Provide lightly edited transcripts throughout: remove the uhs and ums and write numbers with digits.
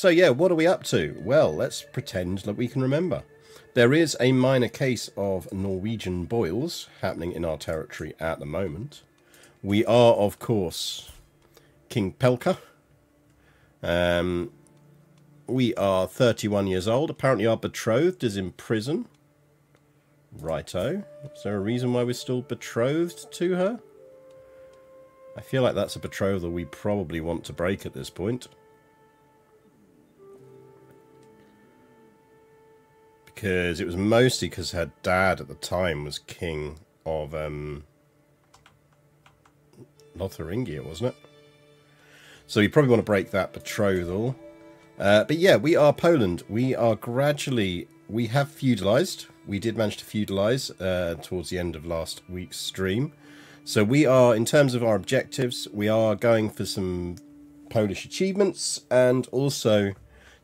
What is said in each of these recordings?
So yeah, what are we up to? Well, let's pretend that we can remember. There is a minor case of Norwegian boils happening in our territory at the moment. We are, of course, King Pelka. We are 31 years old. Apparently our betrothed is in prison. Righto. Is there a reason why we're still betrothed to her? I feel like that's a betrothal we probably want to break at this point. Because it was mostly because her dad at the time was king of Lotharingia, wasn't it? So we probably want to break that betrothal. But yeah, we are Poland. We are gradually... We have feudalized. We did manage to feudalize towards the end of last week's stream. So we are, in terms of our objectives, we are going for some Polish achievements and also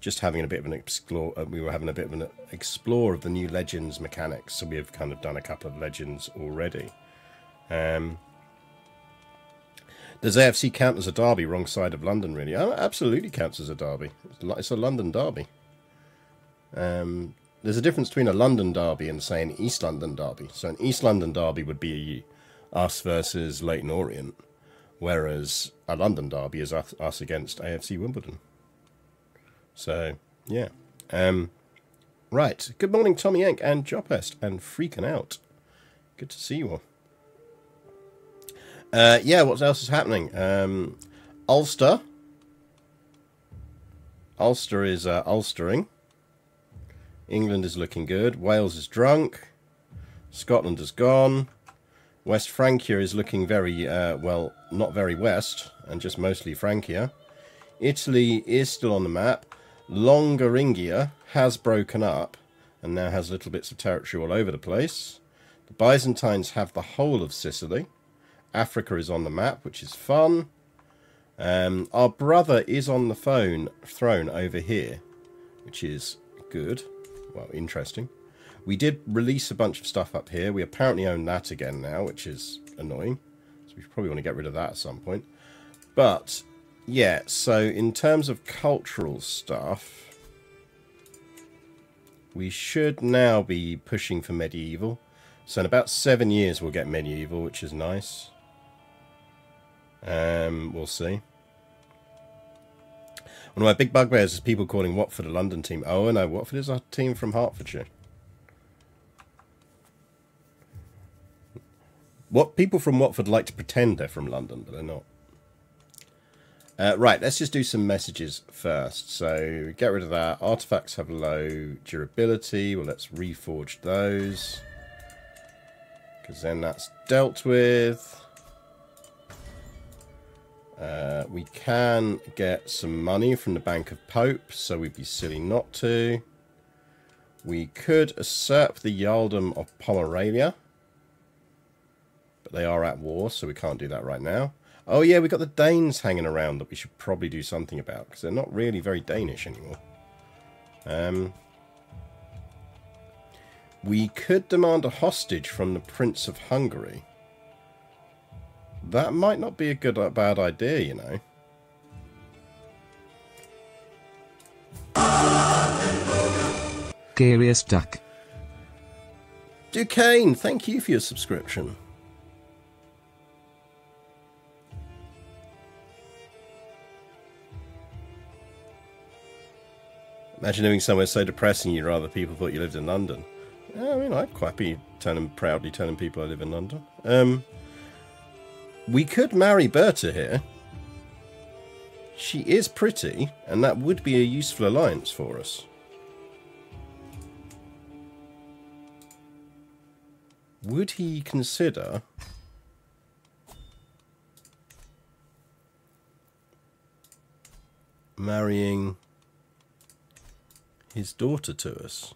just having a bit of an explore. We were having a bit of an explore of the new Legends mechanics. So we have kind of done a couple of Legends already. Does AFC count as a derby? Wrong side of London, really. Oh, absolutely counts as a derby. It's a London derby. There's a difference between a London derby and, say, an East London derby. So an East London derby would be us versus Leyton Orient, whereas a London derby is us against AFC Wimbledon. So, yeah. Right. Good morning, Tommy Yank and Jopest and Freaking Out. Good to see you all. Yeah, what else is happening? Ulster. Ulster is Ulstering. England is looking good. Wales is drunk. Scotland is gone. West Francia is looking very, well, not very west, and just mostly Francia. Italy is still on the map. Longoringia has broken up, and now has little bits of territory all over the place. The Byzantines have the whole of Sicily. Africa is on the map, which is fun. Our brother is on the throne over here, which is good. Well, interesting. We did release a bunch of stuff up here. We apparently own that again now, which is annoying. So we probably want to get rid of that at some point. But, yeah, so in terms of cultural stuff, we should now be pushing for medieval. So in about 7 years we'll get medieval, which is nice. We'll see. One of my big bugbears is people calling Watford a London team. Oh, no, Watford is a team from Hertfordshire. What people from Watford like to pretend they're from London, but they're not. Right, let's just do some messages first. So get rid of that. Artifacts have low durability. Well, let's reforge those. Because then that's dealt with. We can get some money from the Bank of Pope, so we'd be silly not to. We could usurp the Yaldom of Pomerania. But they are at war, so we can't do that right now. Oh yeah, we've got the Danes hanging around that we should probably do something about, because they're not really very Danish anymore. We could demand a hostage from the Prince of Hungary. That might not be a good or bad idea, you know. Garius Duck. Duquesne, thank you for your subscription. Imagine living somewhere so depressing you'd rather people thought you lived in London. I mean, I'd quite be proudly telling people I live in London. We could marry Bertha here. She is pretty, and that would be a useful alliance for us. Would he consider... marrying his daughter to us?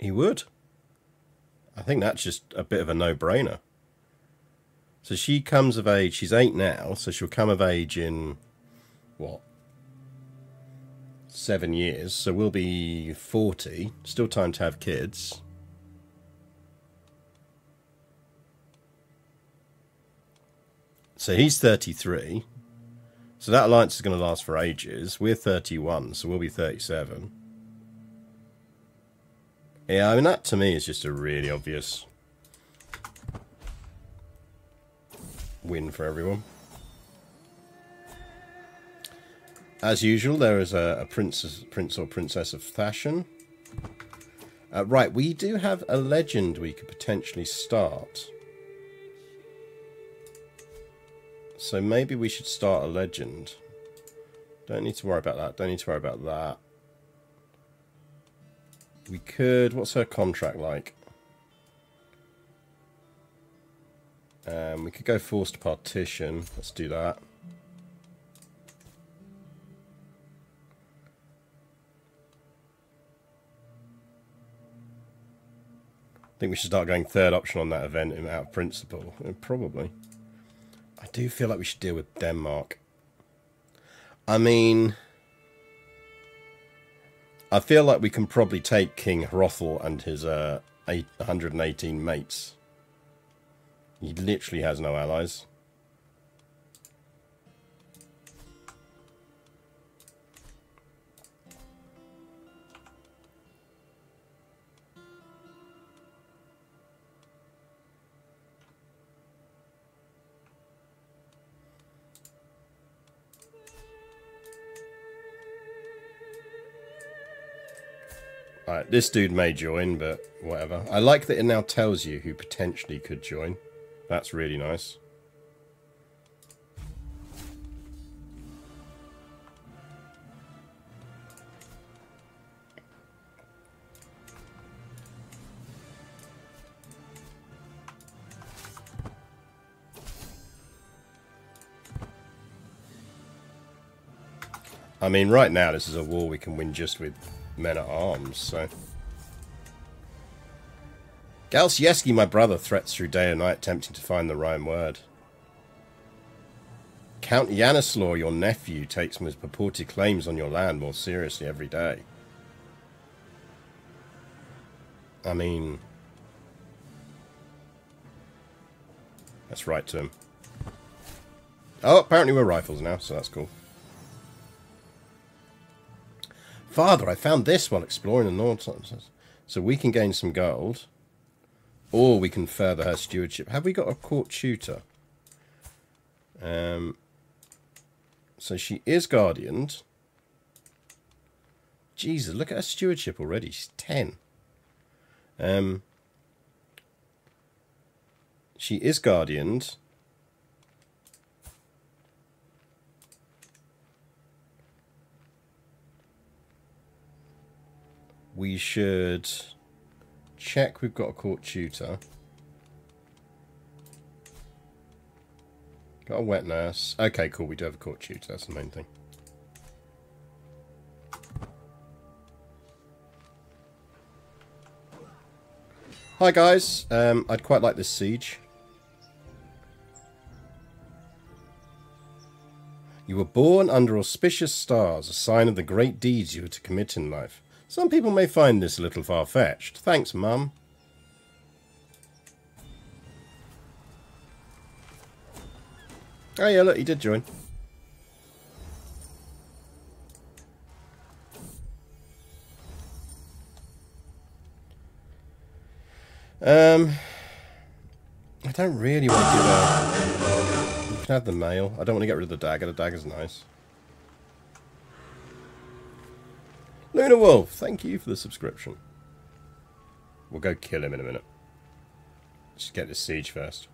He would. I think that's just a bit of a no-brainer. So she comes of age. She's 8 now, so she'll come of age in, what, 7 years, so we'll be 40. Still time to have kids. So he's 33. So that alliance is going to last for ages. We're 31, so we'll be 37. Yeah, I mean, that to me is just a really obvious win for everyone. As usual, there is a prince or princess of Thashan. Right, we do have a legend we could potentially start. So maybe we should start a legend. Don't need to worry about that. Don't need to worry about that. We could... What's her contract like? We could go forced partition. Let's do that. I think we should start going third option on that event out of principle. Probably. I do feel like we should deal with Denmark. I mean... I feel like we can probably take King Hrothel and his 118 mates. He literally has no allies. Alright, this dude may join, but whatever. I like that it now tells you who potentially could join. That's really nice. I mean, right now this is a war we can win just with men-at-arms, so... Galsieski, my brother, threats through day and night, attempting to find the rhyme word. Count Janislaw, your nephew, takes his purported claims on your land more seriously every day. I mean... Let's write to him. Oh, apparently we're rifles now, so that's cool. Father, I found this while exploring the north. So we can gain some gold. Or we can further her stewardship. Have we got a court tutor? So she is guardianed. Jesus, look at her stewardship already. She's 10. She is guardianed. We should check we've got a court tutor. Got a wet nurse. Okay, cool. We do have a court tutor. That's the main thing. Hi, guys. I'd quite like this siege. You were born under auspicious stars, a sign of the great deeds you were to commit in life. Some people may find this a little far-fetched. Thanks, Mum. Oh yeah, look, he did join. I don't really want to give up. You can have the mail. I don't want to get rid of the dagger. The dagger's nice. Luna Wolf, thank you for the subscription. We'll go kill him in a minute. Just get this siege first.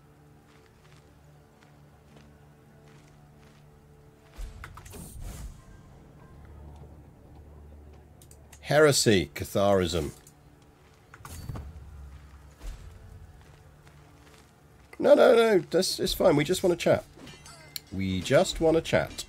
Heresy, Catharism. No, this is fine. We just want to chat. We just want to chat.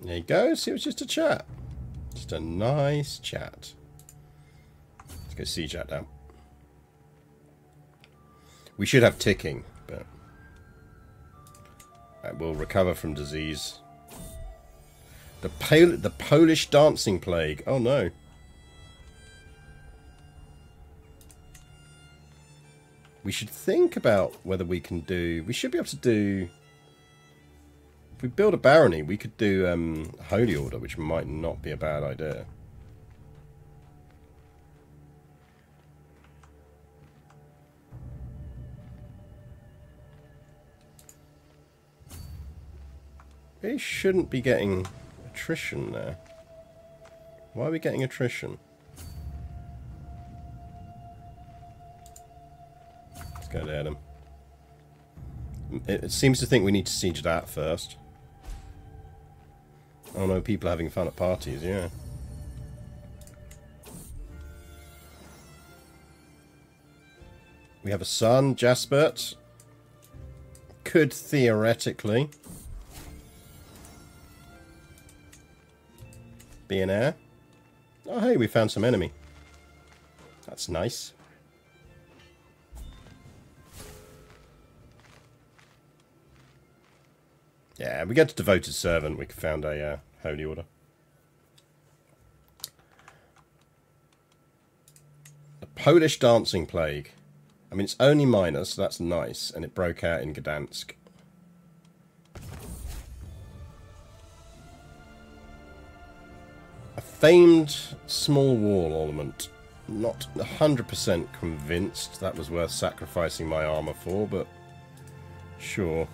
There you go, see, it was just a chat. Just a nice chat. Let's Go siege that down. We should have ticking, but we'll recover from disease. The Polish dancing plague. Oh no. We should think about whether we can do... We should be able to do... If we build a barony, we could do Holy Order, which might not be a bad idea. We shouldn't be getting attrition there. Why are we getting attrition? Let's go there then. It seems to think we need to siege that first. Oh no, people are having fun at parties, yeah. We have a son, Jaspert. Could theoretically be an heir. Oh hey, we found some enemy. That's nice. Yeah, we get a devoted servant. We found a Holy Order. The Polish dancing plague. I mean, it's only minor, so that's nice. And it broke out in Gdańsk. A famed small wall ornament. Not 100% convinced that was worth sacrificing my armor for, but sure.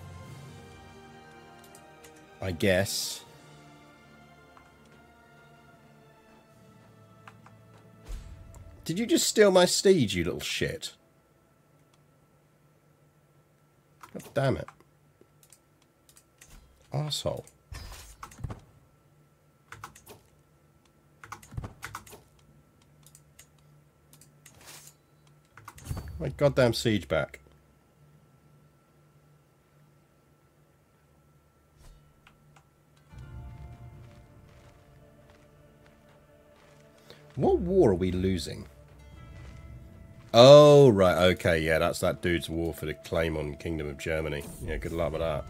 I guess. Did you just steal my steed, you little shit? God damn it. Arsehole. My goddamn siege back. What war are we losing? Oh, right, okay, yeah, that's that dude's war for the claim on Kingdom of Germany. Yeah, good luck with that.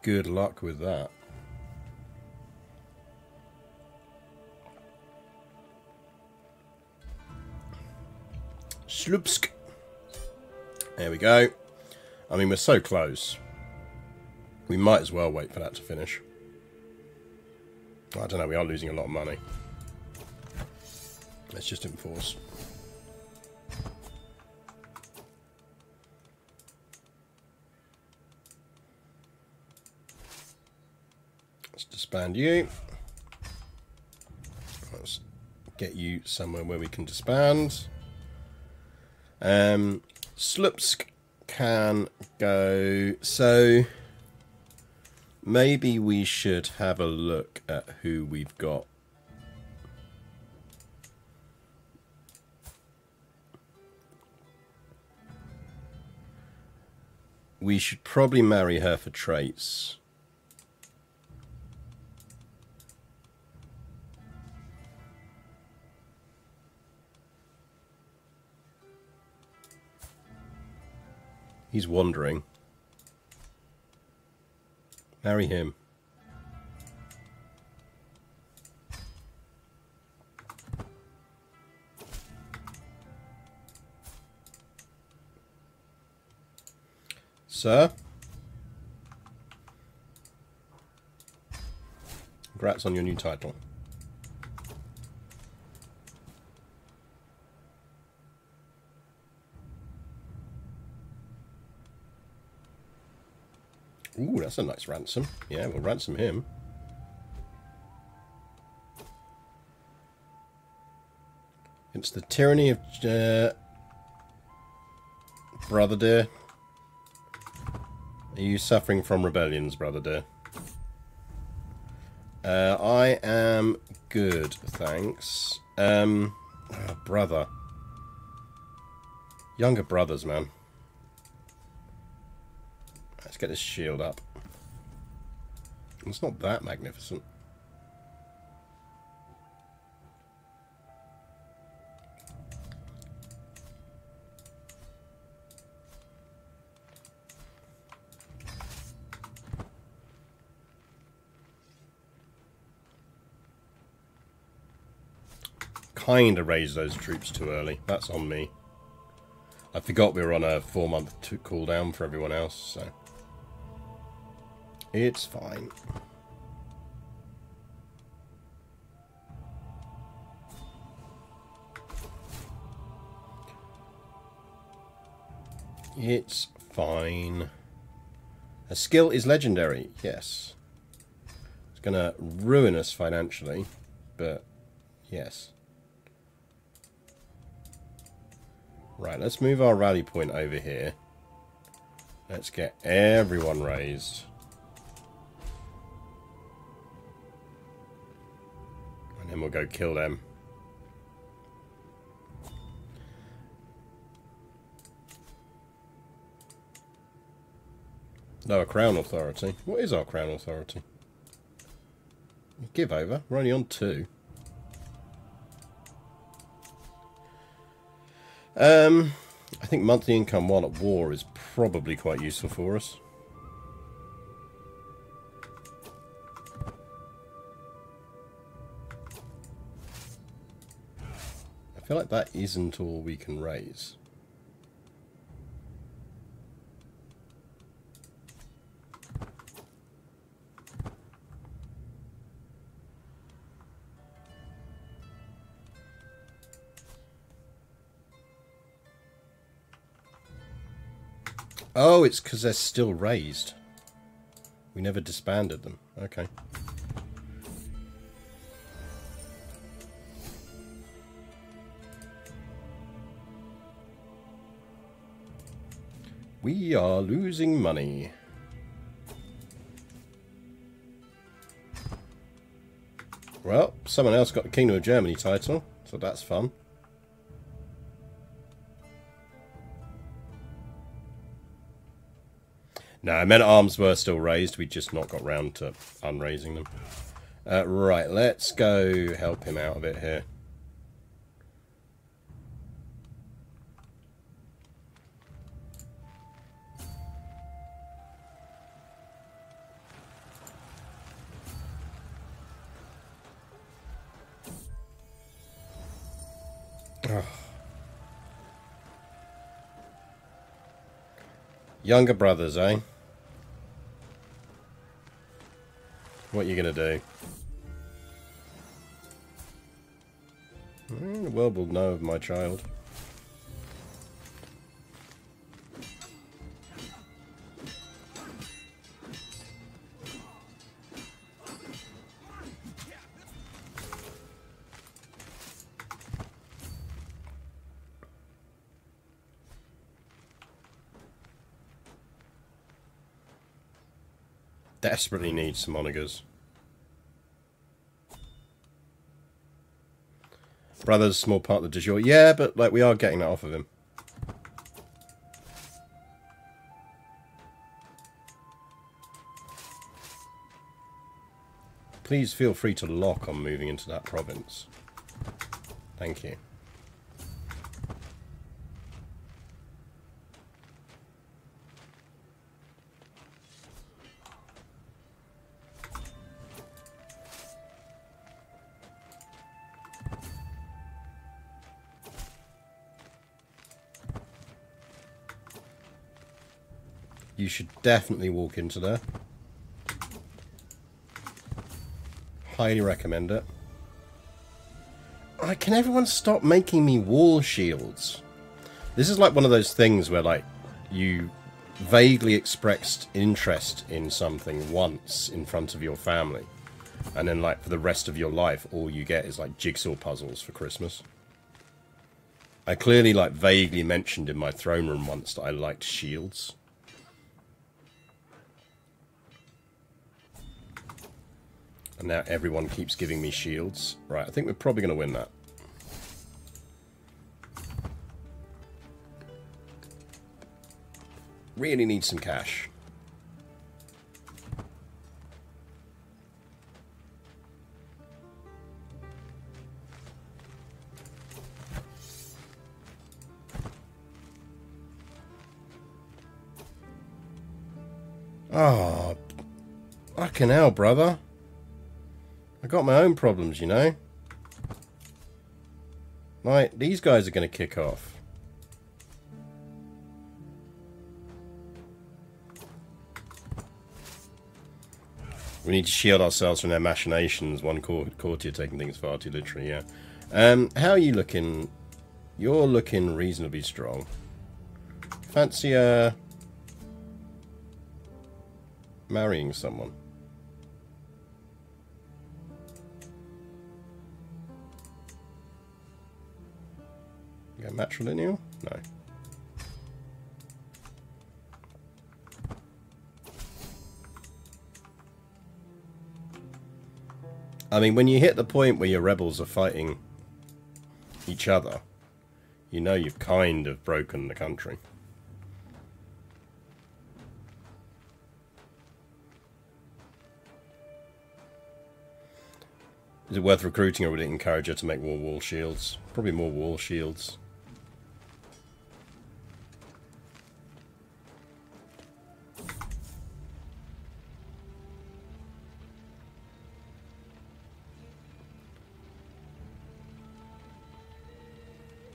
Good luck with that. Slupsk. There we go. I mean, we're so close. We might as well wait for that to finish. I don't know, we are losing a lot of money. Let's just enforce. Let's disband you. Let's get you somewhere where we can disband. Slupsk can go, so maybe we should have a look at who we've got. We should probably marry her for traits. He's wandering. Marry him. Sir? Congrats on your new title. Ooh, that's a nice ransom. Yeah, we'll ransom him. It's the tyranny of... brother dear. Are you suffering from rebellions, brother dear? I am good, thanks. Brother. Younger brothers, man. Let's get this shield up. It's not that magnificent. Kind of raised those troops too early. That's on me. I forgot we were on a 4-month cooldown for everyone else, so it's fine. It's fine. A skill is legendary, yes. It's gonna ruin us financially, but yes. Right, let's move our rally point over here. Let's get everyone raised. And then we'll go kill them. Lower crown authority. What is our crown authority? Give over. We're only on 2. I think monthly income while at war is probably quite useful for us. I feel like that isn't all we can raise. Oh, it's because they're still raised. We never disbanded them. Okay. We are losing money. Well, someone else got the Kingdom of Germany title, so that's fun. No, men-at-arms were still raised. We just not got round to unraising them. Right, let's go help him out a bit here. Ugh. Younger brothers, eh? What are you going to do? The world will know of my child. Desperately need some monarchs. Brother's small partner de jure. Yeah, but like we are getting that off of him. Please feel free to lock on moving into that province. Thank you. You should definitely walk into there. Highly recommend it. Can everyone stop making me wall shields? This is like one of those things where like you vaguely expressed interest in something once in front of your family, and then like for the rest of your life all you get is like jigsaw puzzles for Christmas. I clearly like vaguely mentioned in my throne room once that I liked shields. And now everyone keeps giving me shields. Right, I think we're probably going to win that. Really need some cash. Oh, fucking hell, brother. I got my own problems, you know. Like, these guys are going to kick off. We need to shield ourselves from their machinations. One courtier taking things far too literally, yeah. How are you looking? You're looking reasonably strong. Fancy, marrying someone. You got matrilineal? No. I mean, when you hit the point where your rebels are fighting each other, you know you've kind of broken the country. Is it worth recruiting, or would it encourage her to make more wall shields? Probably more wall shields.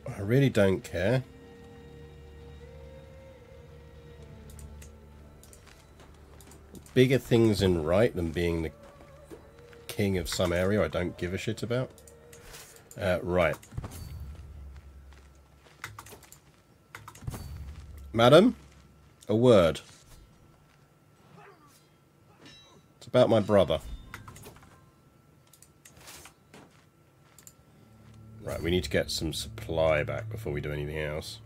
I really don't care. Bigger things in right than being the king of some area I don't give a shit about. Right. Madam, a word. It's about my brother. Right, we need to get some supply back before we do anything else.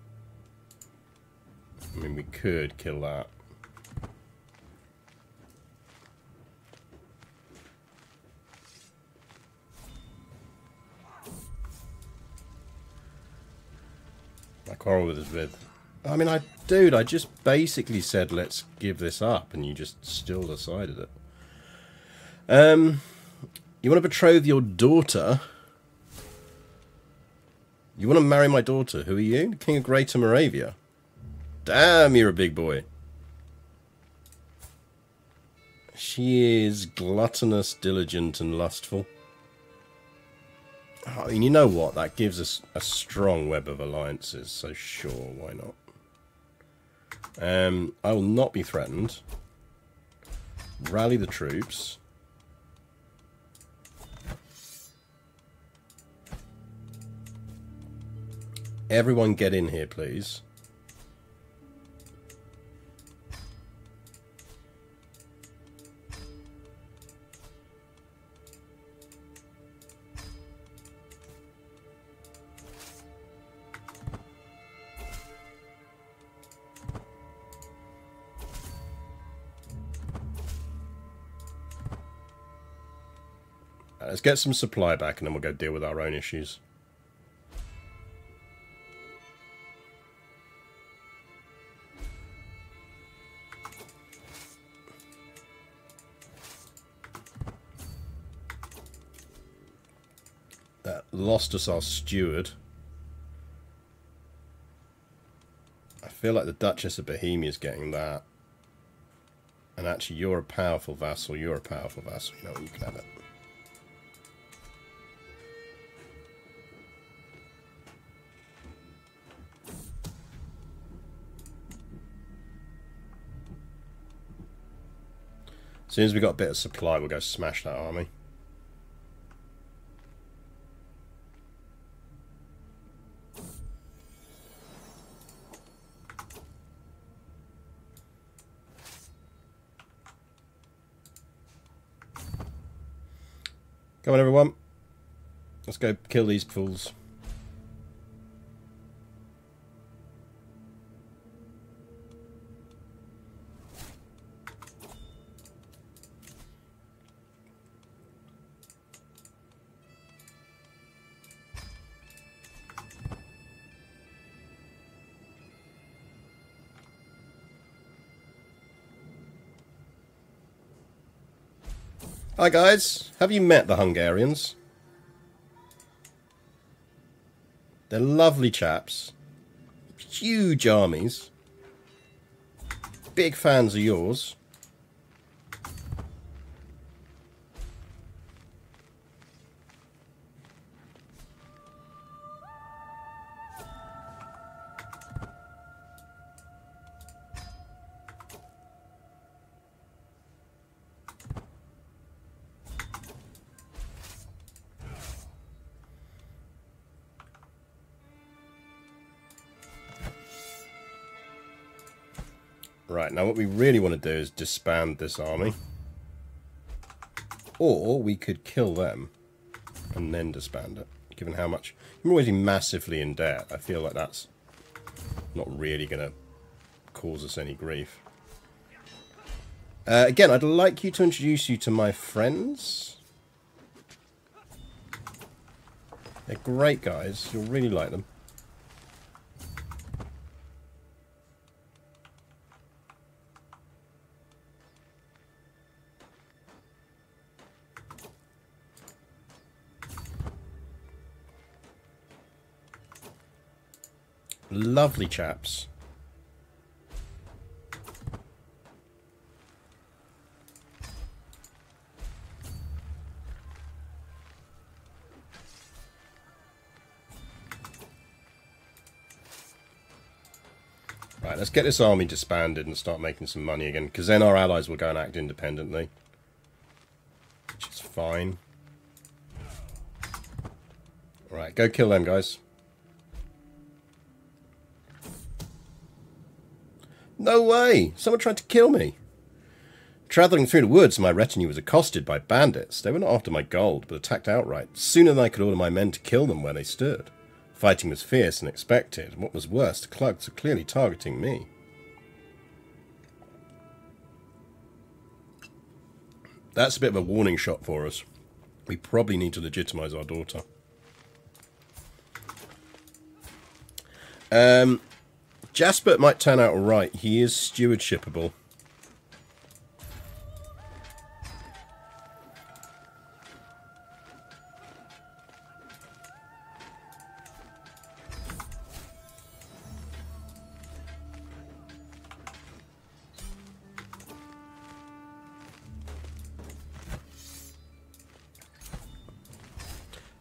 I mean, we could kill that. I quarrel with this with. I mean, dude, I just basically said, let's give this up, and you just still decided it. You want to betroth your daughter? You want to marry my daughter? Who are you? The king of Greater Moravia. Damn, you're a big boy. She is gluttonous, diligent, and lustful. I mean, you know what? That gives us a strong web of alliances, so sure, why not? I will not be threatened. Rally the troops. Everyone get in here, please. Let's get some supply back and then we'll go deal with our own issues. Lost us our steward. I feel like the Duchess of Bohemia is getting that. And actually, you're a powerful vassal. You're a powerful vassal. You know what? You can have it. As soon as we got a bit of supply, we'll go smash that army. Come on, everyone. Let's go kill these fools. Hi guys, have you met the Hungarians? They're lovely chaps. Huge armies. Big fans of yours. Right, now what we really want to do is disband this army. Or we could kill them and then disband it, given how much... We're already massively in debt. I feel like that's not really going to cause us any grief. Again, I'd like you to introduce you to my friends. They're great guys. You'll really like them. Lovely chaps. Right, let's get this army disbanded and start making some money again, because then our allies will go and act independently. Which is fine. Right, go kill them, guys. No way! Someone tried to kill me! Travelling through the woods, my retinue was accosted by bandits. They were not after my gold, but attacked outright, sooner than I could order my men to kill them where they stood. Fighting was fierce and expected, and what was worse, the clugs were clearly targeting me. That's a bit of a warning shot for us. We probably need to legitimise our daughter. Jasper might turn out right. He is stewardshipable.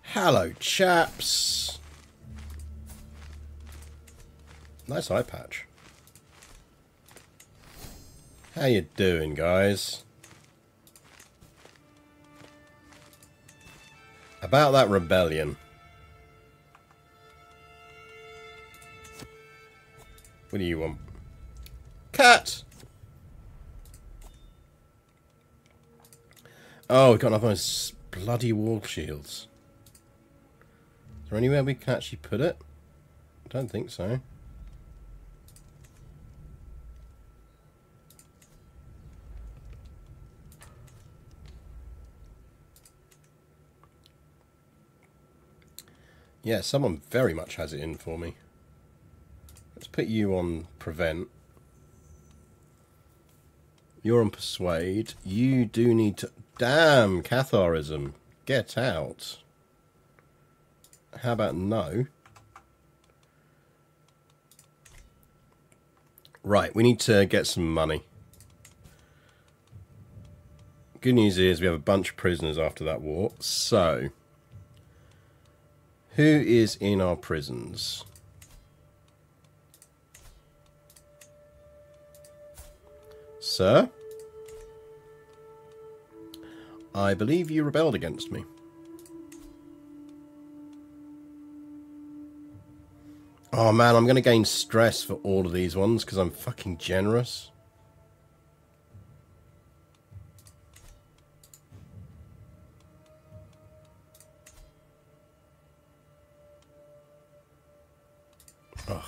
Hello, chaps. Nice eye patch. How you doing, guys? About that rebellion. What do you want? Cat! Oh, we've got enough of those bloody wall shields. Is there anywhere we can actually put it? I don't think so. Yeah, someone very much has it in for me. Let's put you on prevent. You're on persuade. You do need to... Damn, Catharism. Get out. How about no? Right, we need to get some money. Good news is we have a bunch of prisoners after that war, so... Who is in our prisons? Sir? I believe you rebelled against me. Oh man, I'm going to gain stress for all of these ones because I'm fucking generous. Ugh.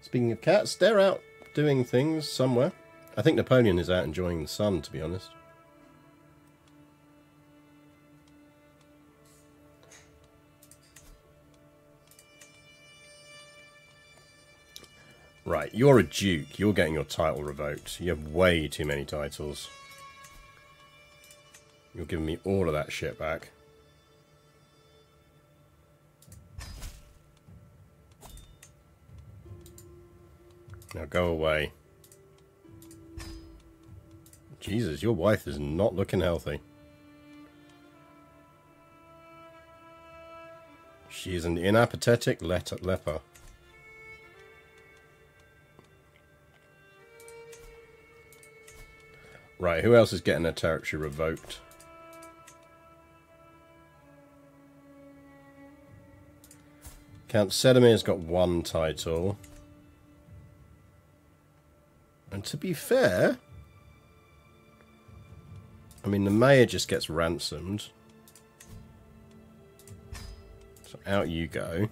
Speaking of cats, they're out doing things somewhere. I think Napoleon is out enjoying the sun, to be honest. Right, you're a duke. You're getting your title revoked. You have way too many titles. You're giving me all of that shit back. Now go away. Jesus, your wife is not looking healthy. She is an inapathetic leper. Right, who else is getting their territory revoked? Count Sedimir's got one title. And to be fair, I mean, the mayor just gets ransomed. So out you go.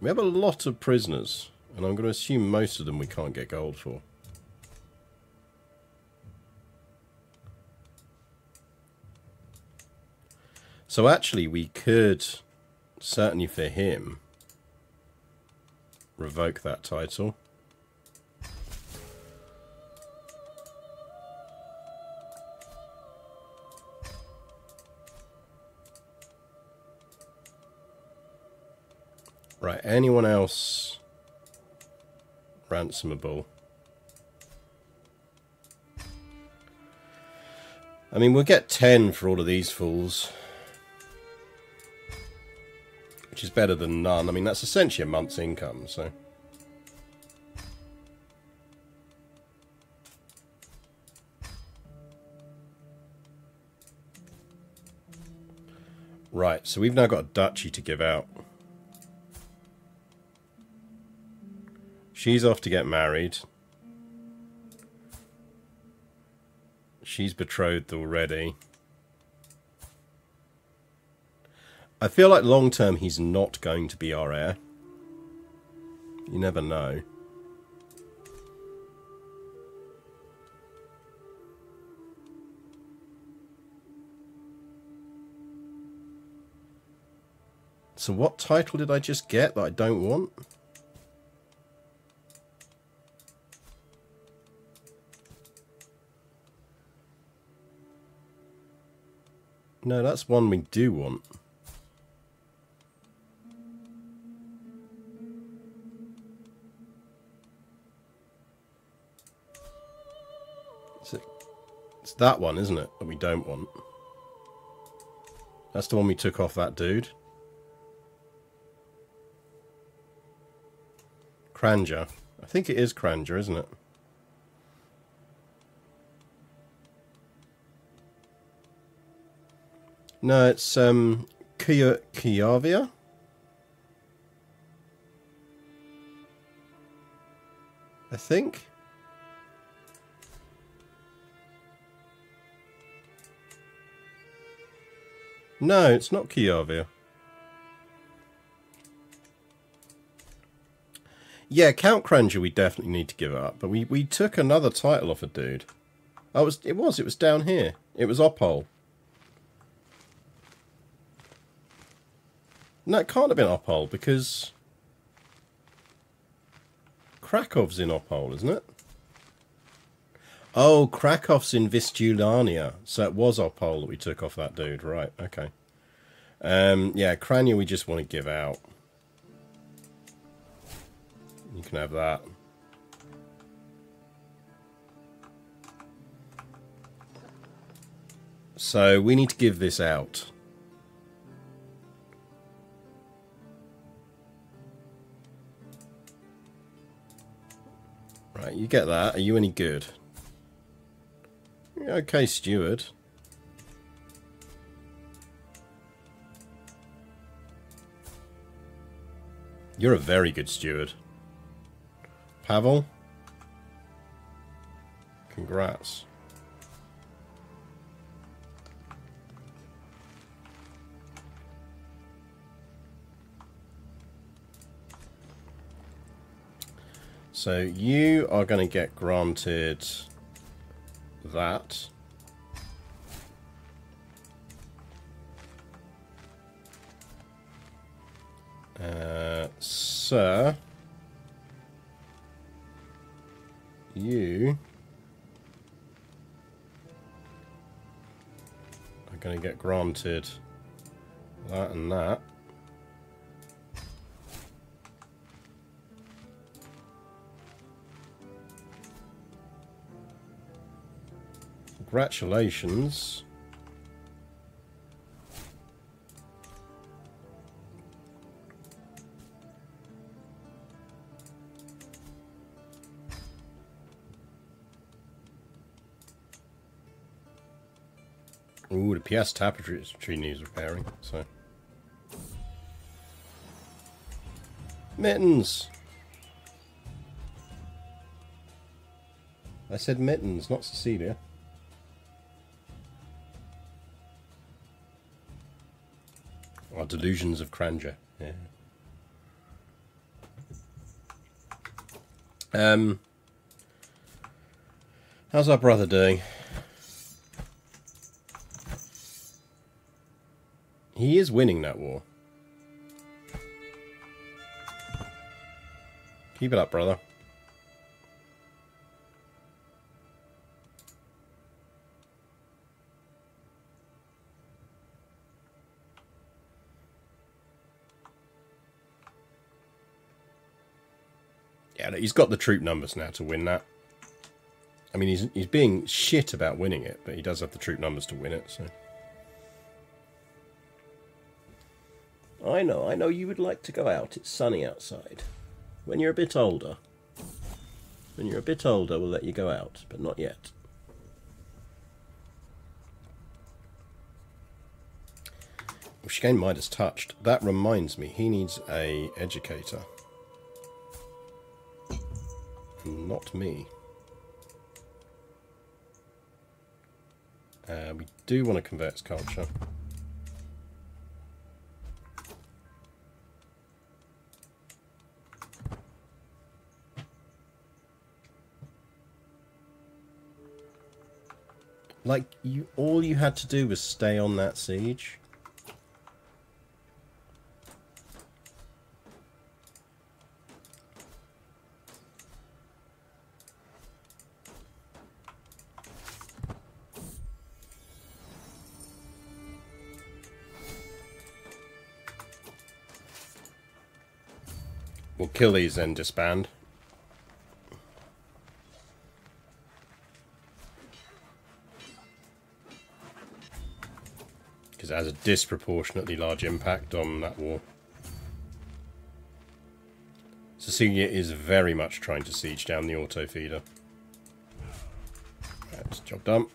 We have a lot of prisoners, and I'm going to assume most of them we can't get gold for. So actually, we could, certainly for him, revoke that title. Right, anyone else ransomable? I mean, we'll get 10 for all of these fools. Which is better than none. I mean, that's essentially a month's income, so. Right, so we've now got a duchy to give out. She's off to get married. She's betrothed already. I feel like long term he's not going to be our heir. You never know. So what title did I just get that I don't want? No, that's one we do want. It's that one, isn't it, that we don't want? That's the one we took off that dude. Kranger. I think it is Kranger, isn't it? No, it's Kiavia. I think. No, it's not Kiavia. Yeah, Count Kranger we definitely need to give up, but we took another title off a dude. Oh, it was down here. It was Opole. No, it can't have been Opole because Krakow's in Opole, isn't it? Oh, Krakow's in Vistulania. So it was Opole that we took off that dude. Right, okay. Yeah, Krania we just want to give out. You can have that. So we need to give this out. Right, you get that. Are you any good? Okay, steward. You're a very good steward. Pavel? Congrats. So you are going to get granted that. Sir, you are going to get granted that and that. Congratulations. Ooh, the PS tapestry needs repairing, so. Mittens! I said mittens, not Cecilia. Our delusions of grandeur. Yeah. How's our brother doing? He is winning that war. Keep it up, brother. Yeah, he's got the troop numbers now to win that. I mean, he's being shit about winning it, but he does have the troop numbers to win it, so... I know you would like to go out. It's sunny outside. When you're a bit older. When you're a bit older, we'll let you go out, but not yet. Well, Chicane Midas touched. That reminds me, he needs a educator. Not me. We do want to convert his culture. Like, you, all you had to do was stay on that siege. We'll kill these and disband. Because it has a disproportionately large impact on that war. Cecilia is very much trying to siege down the auto feeder. That's job done.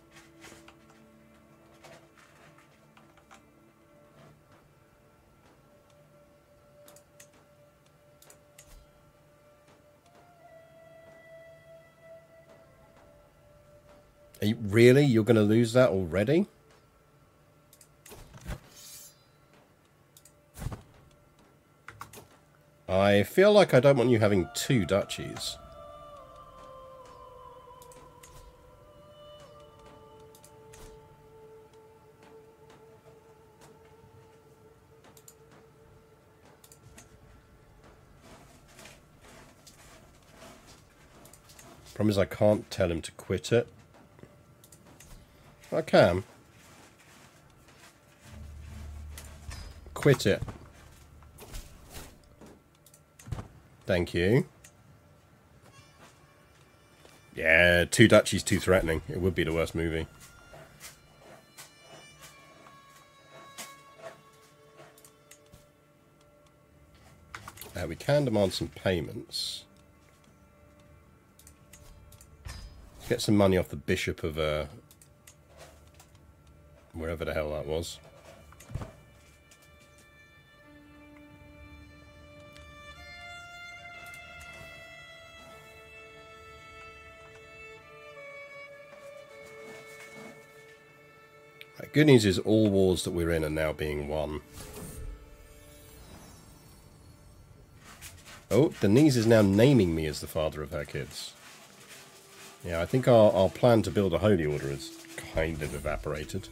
Are you, really? You're going to lose that already? I feel like I don't want you having two duchies. Problem is I can't tell him to quit it. I can. Quit it. Thank you. Yeah, two duchies too threatening. It would be the worst movie. We can demand some payments. Let's get some money off the Bishop of wherever the hell that was. Good news is all wars that we're in are now being won. Oh, Denise is now naming me as the father of her kids. Yeah, I think our plan to build a holy order has kind of evaporated.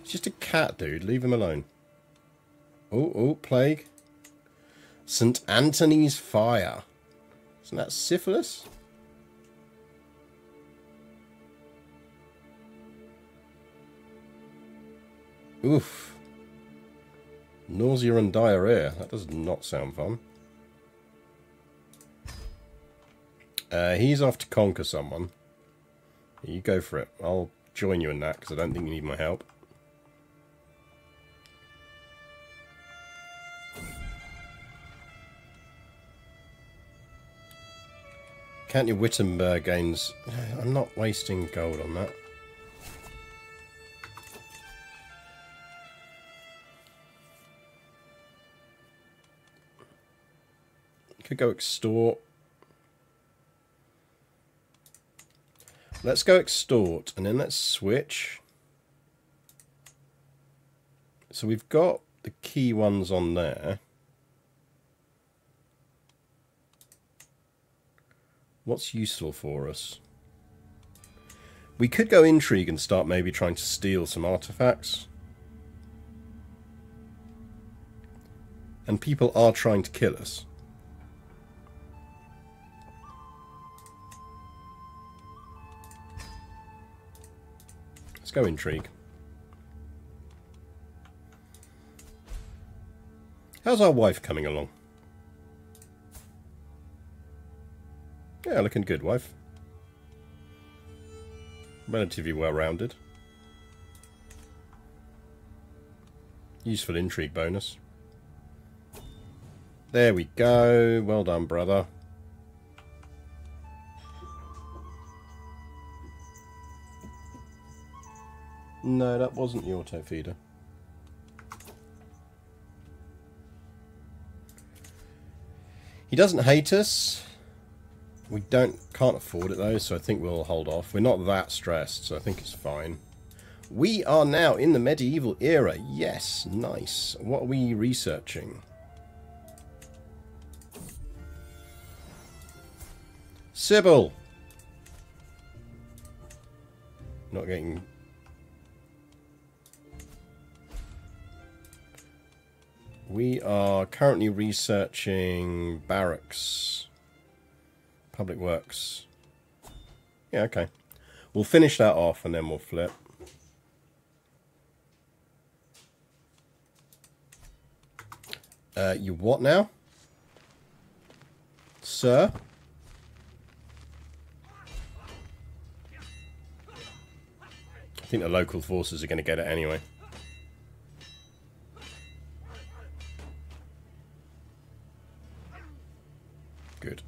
It's just a cat, dude. Leave him alone. Oh, oh, plague. St. Anthony's fire. Isn't that syphilis? Oof. Nausea and diarrhea. That does not sound fun. He's off to conquer someone. You go for it. I'll join you in that because I don't think you need my help. Can't you Wittenberg gains? I'm not wasting gold on that. Could go extort. Let's go extort, and then let's switch. So we've got the key ones on there. What's useful for us? We could go intrigue and start maybe trying to steal some artifacts. And people are trying to kill us. Let's go intrigue. How's our wife coming along? Yeah, looking good, wife. Relatively well-rounded. Useful intrigue bonus. There we go. Well done, brother. No, that wasn't the auto feeder. He doesn't hate us. We can't afford it though, so I think we'll hold off. We're not that stressed, so I think it's fine. We are now in the medieval era. Yes, nice. What are we researching? Sybil. Not getting. We are currently researching barracks, public works. Yeah, okay. We'll finish that off and then we'll flip. You what now? Sir? I think the local forces are going to get it anyway. Good.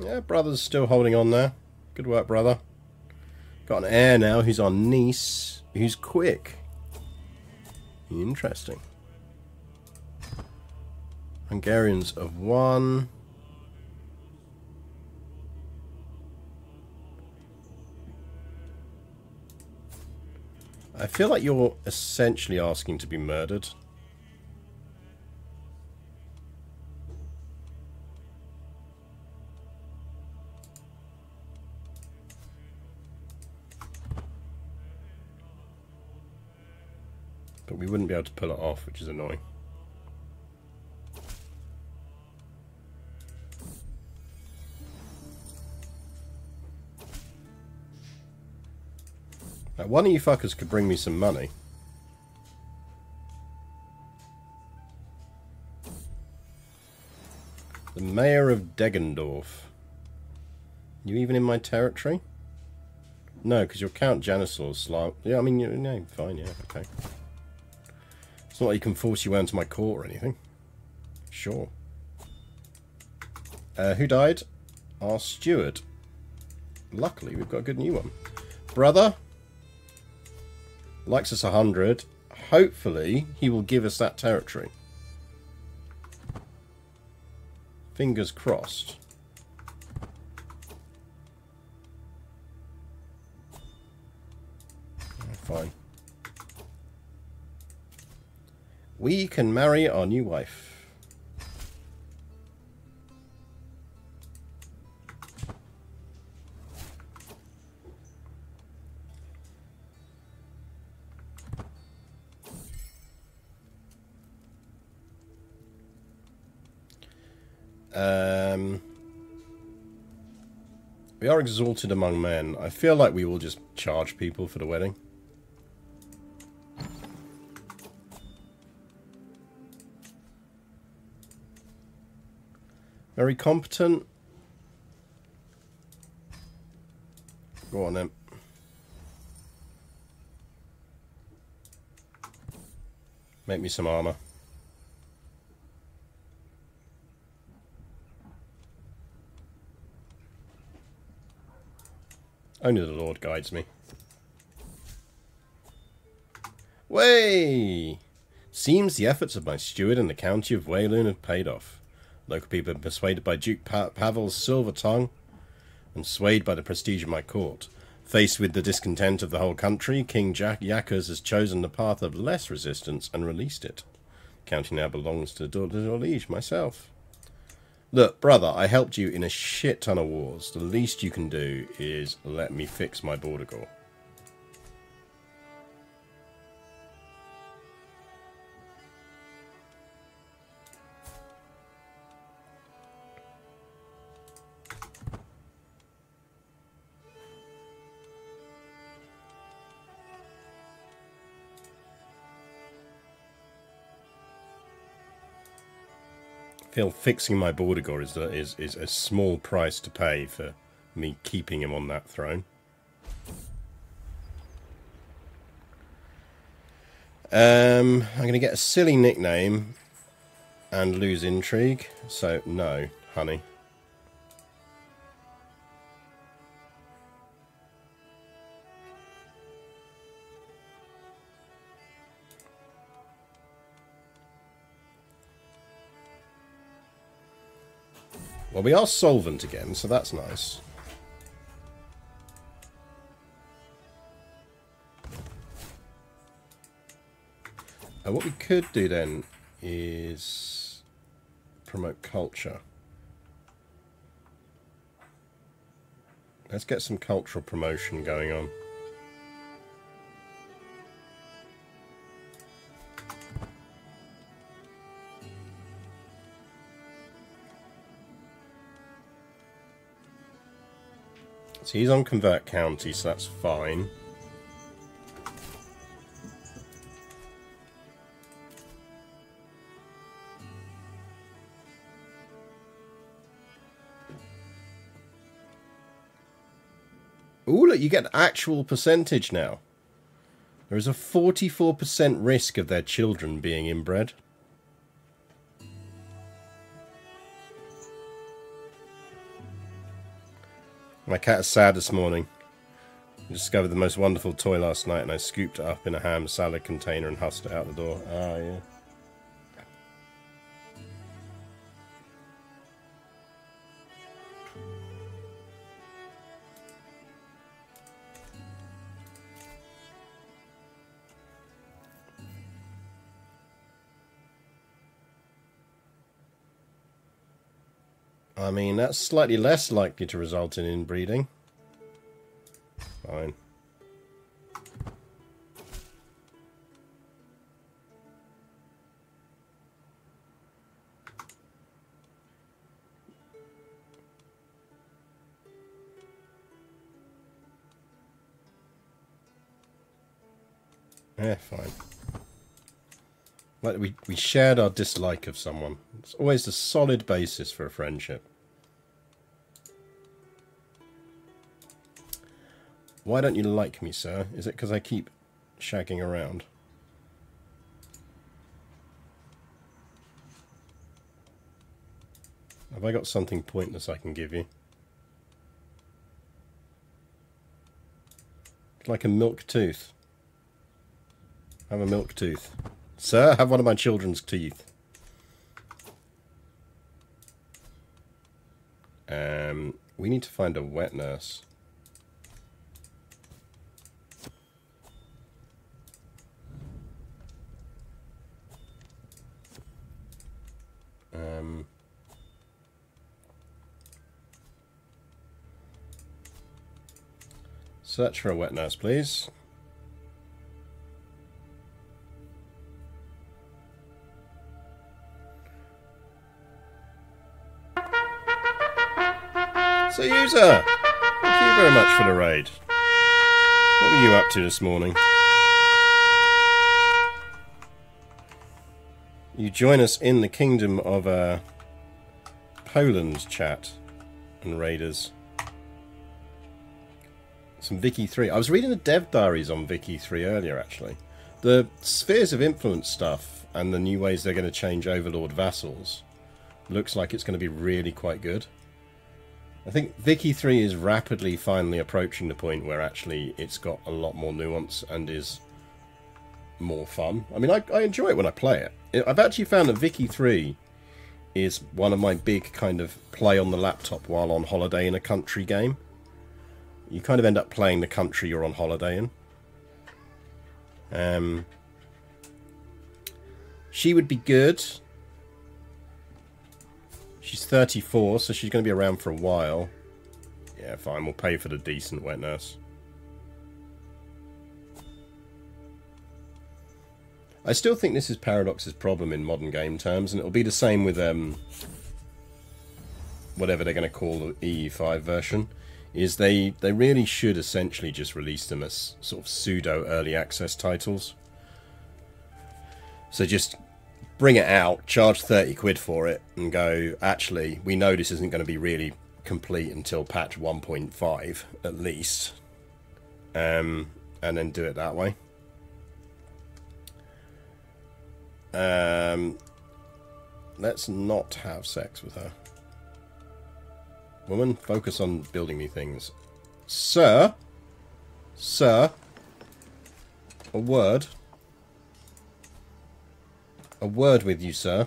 Yeah, brother's still holding on there. Good work, brother. Got an heir now who's our niece, who's quick. Interesting. Hungarians have won. I feel like you're essentially asking to be murdered. But we wouldn't be able to pull it off, which is annoying. Now, one of you fuckers could bring me some money. The mayor of Deggendorf. You even in my territory? No, because you're Count Janislav's Slav. Yeah, I mean, you know, fine, yeah, okay. It's not like he can force you out to my court or anything. Sure. Who died? Our steward. Luckily, we've got a good new one. Brother. Likes us 100. Hopefully, he will give us that territory. Fingers crossed. Fine. We can marry our new wife. We are exalted among men. I feel like we will just charge people for the wedding. Very competent. Go on then. Make me some armor. Only the Lord guides me. Way! Seems the efforts of my steward in the county of Walloon have paid off. Local people have been persuaded by Duke Pavel's silver tongue and swayed by the prestige of my court. Faced with the discontent of the whole country, King Jacques has chosen the path of less resistance and released it. The county now belongs to the liege, myself. Look, brother, I helped you in a shit ton of wars. The least you can do is let me fix my border gore. I feel fixing my Bordigor is a small price to pay for me keeping him on that throne. I'm going to get a silly nickname and lose intrigue, so no, honey. Well, we are solvent again, so that's nice. And what we could do then is promote culture. Let's get some cultural promotion going on. So he's on Convert County, so that's fine. Ooh, look, you get an actual percentage now. There is a 44% risk of their children being inbred. My cat is sad this morning. I discovered the most wonderful toy last night and I scooped it up in a ham salad container and hussed it out the door. Ah, yeah. I mean, that's slightly less likely to result in inbreeding. Fine. Eh, fine. Like we shared our dislike of someone. It's always a solid basis for a friendship. Why don't you like me, sir? Is it because I keep shagging around? Have I got something pointless I can give you? Like a milk tooth. Have a milk tooth. Sir, have one of my children's teeth. We need to find a wet nurse. Search for a wet nurse, please. So, user, thank you very much for the raid. What were you up to this morning? You join us in the Kingdom of Poland chat and raiders. Some Vicky 3. I was reading the dev diaries on Vicky 3 earlier, actually. The spheres of influence stuff and the new ways they're going to change overlord vassals looks like it's going to be really quite good. I think Vicky 3 is rapidly finally approaching the point where actually it's got a lot more nuance and is more fun. I mean, I enjoy it when I play it. I've actually found that Vicky 3 is one of my big kind of play on the laptop while on holiday in a country game. You kind of end up playing the country you're on holiday in. She would be good. She's 34, so she's going to be around for a while. Yeah, fine. We'll pay for the decent wet nurse. I still think this is Paradox's problem in modern game terms, and it'll be the same with whatever they're going to call the EU5 version. Is they really should essentially just release them as sort of pseudo early access titles. So just bring it out, charge 30 quid for it, and go, actually, we know this isn't going to be really complete until patch 1.5 at least, and then do it that way. Let's not have sex with her. Woman, focus on building me things. Sir? Sir? A word? A word with you, sir.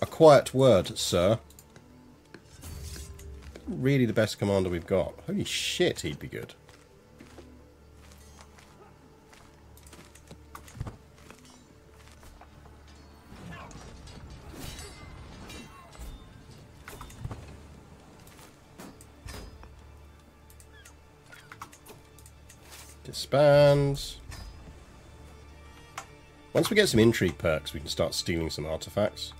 A quiet word, sir. Really the best commander we've got. Holy shit, he'd be good. Disband. Once we get some intrigue perks, we can start stealing some artifacts.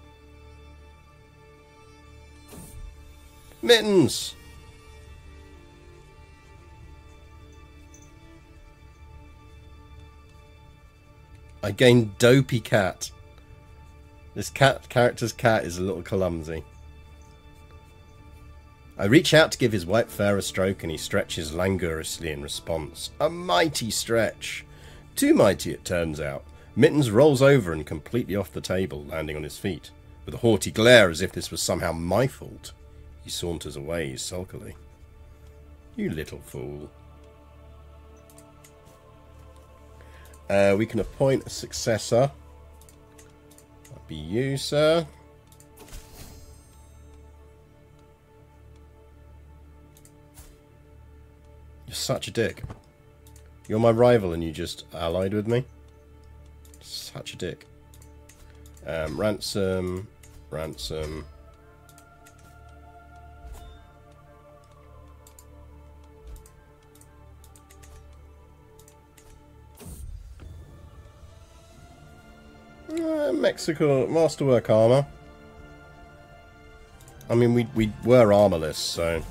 Mittens! I gained Dopey Cat. This character's cat is a little clumsy. I reach out to give his white fur a stroke, and he stretches languorously in response. A mighty stretch. Too mighty, it turns out. Mittens rolls over and completely off the table, landing on his feet. With a haughty glare, as if this was somehow my fault, he saunters away sulkily. You little fool. We can appoint a successor. That'd be you, sir. Such a dick. You're my rival and you just allied with me. Such a dick. Ransom. Ransom. Mexico. Masterwork armor. I mean, we were armorless, so...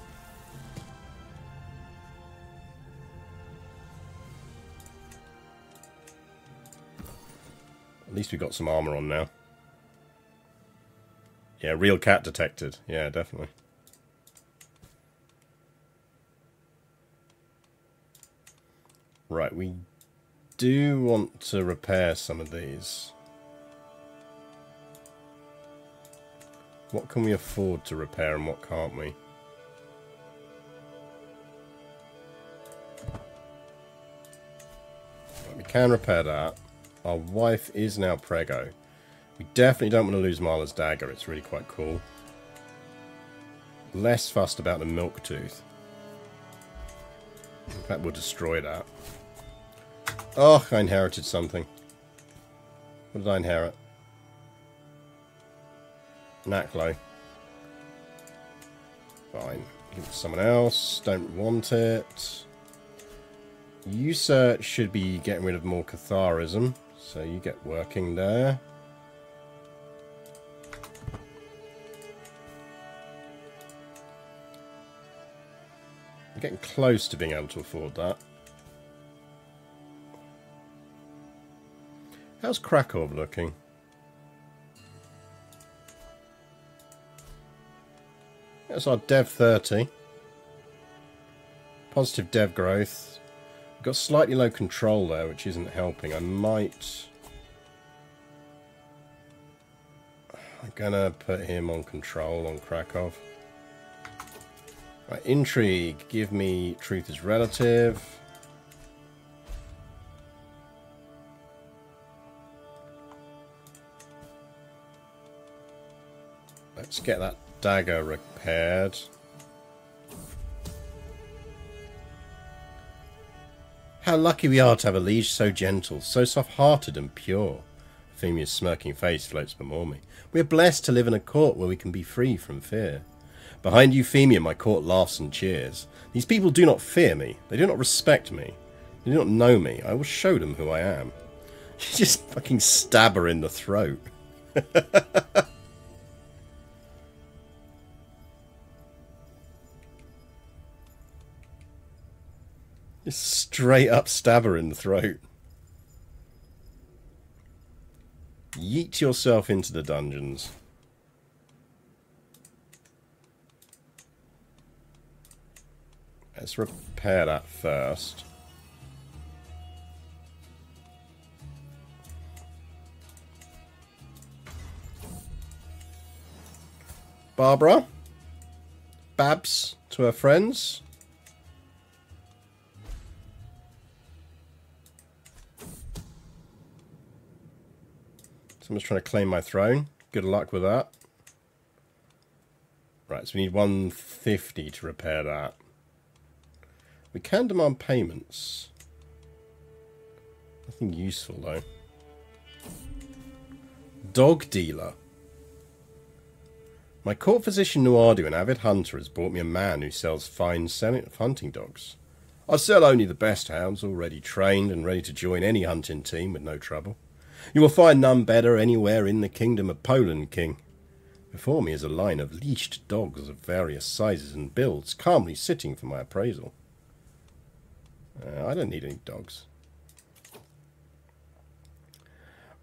At least we've got some armor on now. Yeah, real cat detected. Yeah, definitely. Right, we do want to repair some of these. What can we afford to repair and what can't we? Right, we can repair that. Our wife is now Prego. We definitely don't want to lose Marla's dagger. It's really quite cool. Less fussed about the milk tooth. In fact, we'll destroy that. Oh, I inherited something. What did I inherit? Naklo. Fine. Give it to someone else. Don't want it. You, sir, should be getting rid of more Catharism. So you get working there. We're getting close to being able to afford that. How's Krakow looking? That's our Dev 30. Positive Dev growth. Got slightly low control there, which isn't helping. I might... I'm gonna put him on control on Krakow. Right, intrigue. Give me truth is relative. Let's get that dagger repaired. How lucky we are to have a liege so gentle, so soft-hearted and pure. Euphemia's smirking face floats before me. We are blessed to live in a court where we can be free from fear. Behind Euphemia, my court laughs and cheers. These people do not fear me. They do not respect me. They do not know me. I will show them who I am. You just fucking stab her in the throat. Just straight up stab her in the throat. Yeet yourself into the dungeons. Let's repair that first. Barbara? Babs to her friends? Someone's trying to claim my throne. Good luck with that. Right, so we need 150 to repair that. We can demand payments. Nothing useful, though. Dog dealer. My court physician Nuadu, an avid hunter, has brought me a man who sells fine hunting dogs. I sell only the best hounds, already trained and ready to join any hunting team with no trouble. You will find none better anywhere in the Kingdom of Poland, King. Before me is a line of leashed dogs of various sizes and builds, calmly sitting for my appraisal. I don't need any dogs.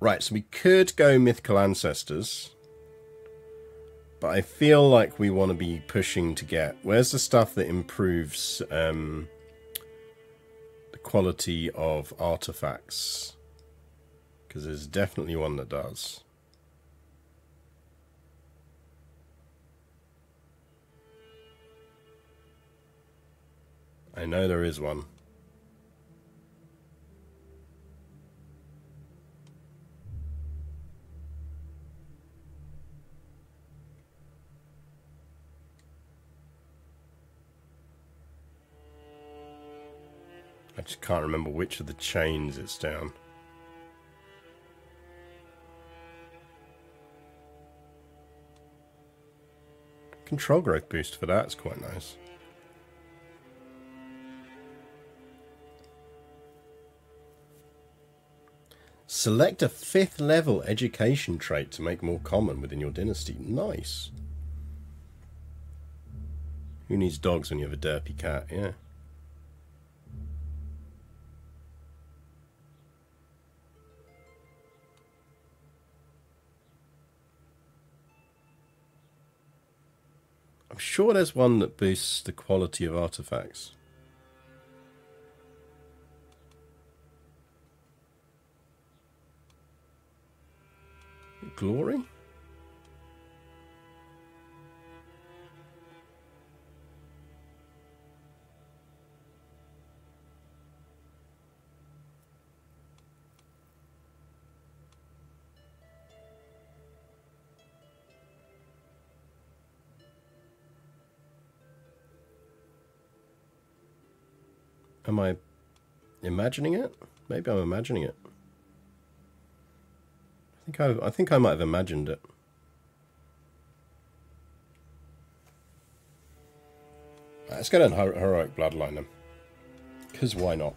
Right, so we could go Mythical Ancestors. But I feel like we want to be pushing to get... Where's the stuff that improves the quality of artifacts? Because there's definitely one that does. I know there is one. I just can't remember which of the chains it's down. Control growth boost for that is quite nice. Select a 5th level education trait to make more common within your dynasty. Nice. Who needs dogs when you have a derpy cat? Yeah. I'm sure there's one that boosts the quality of artifacts. Glory? Am I imagining it? Maybe I'm imagining it. I think I might have imagined it. Right, let's go down Heroic Bloodline then. Because why not?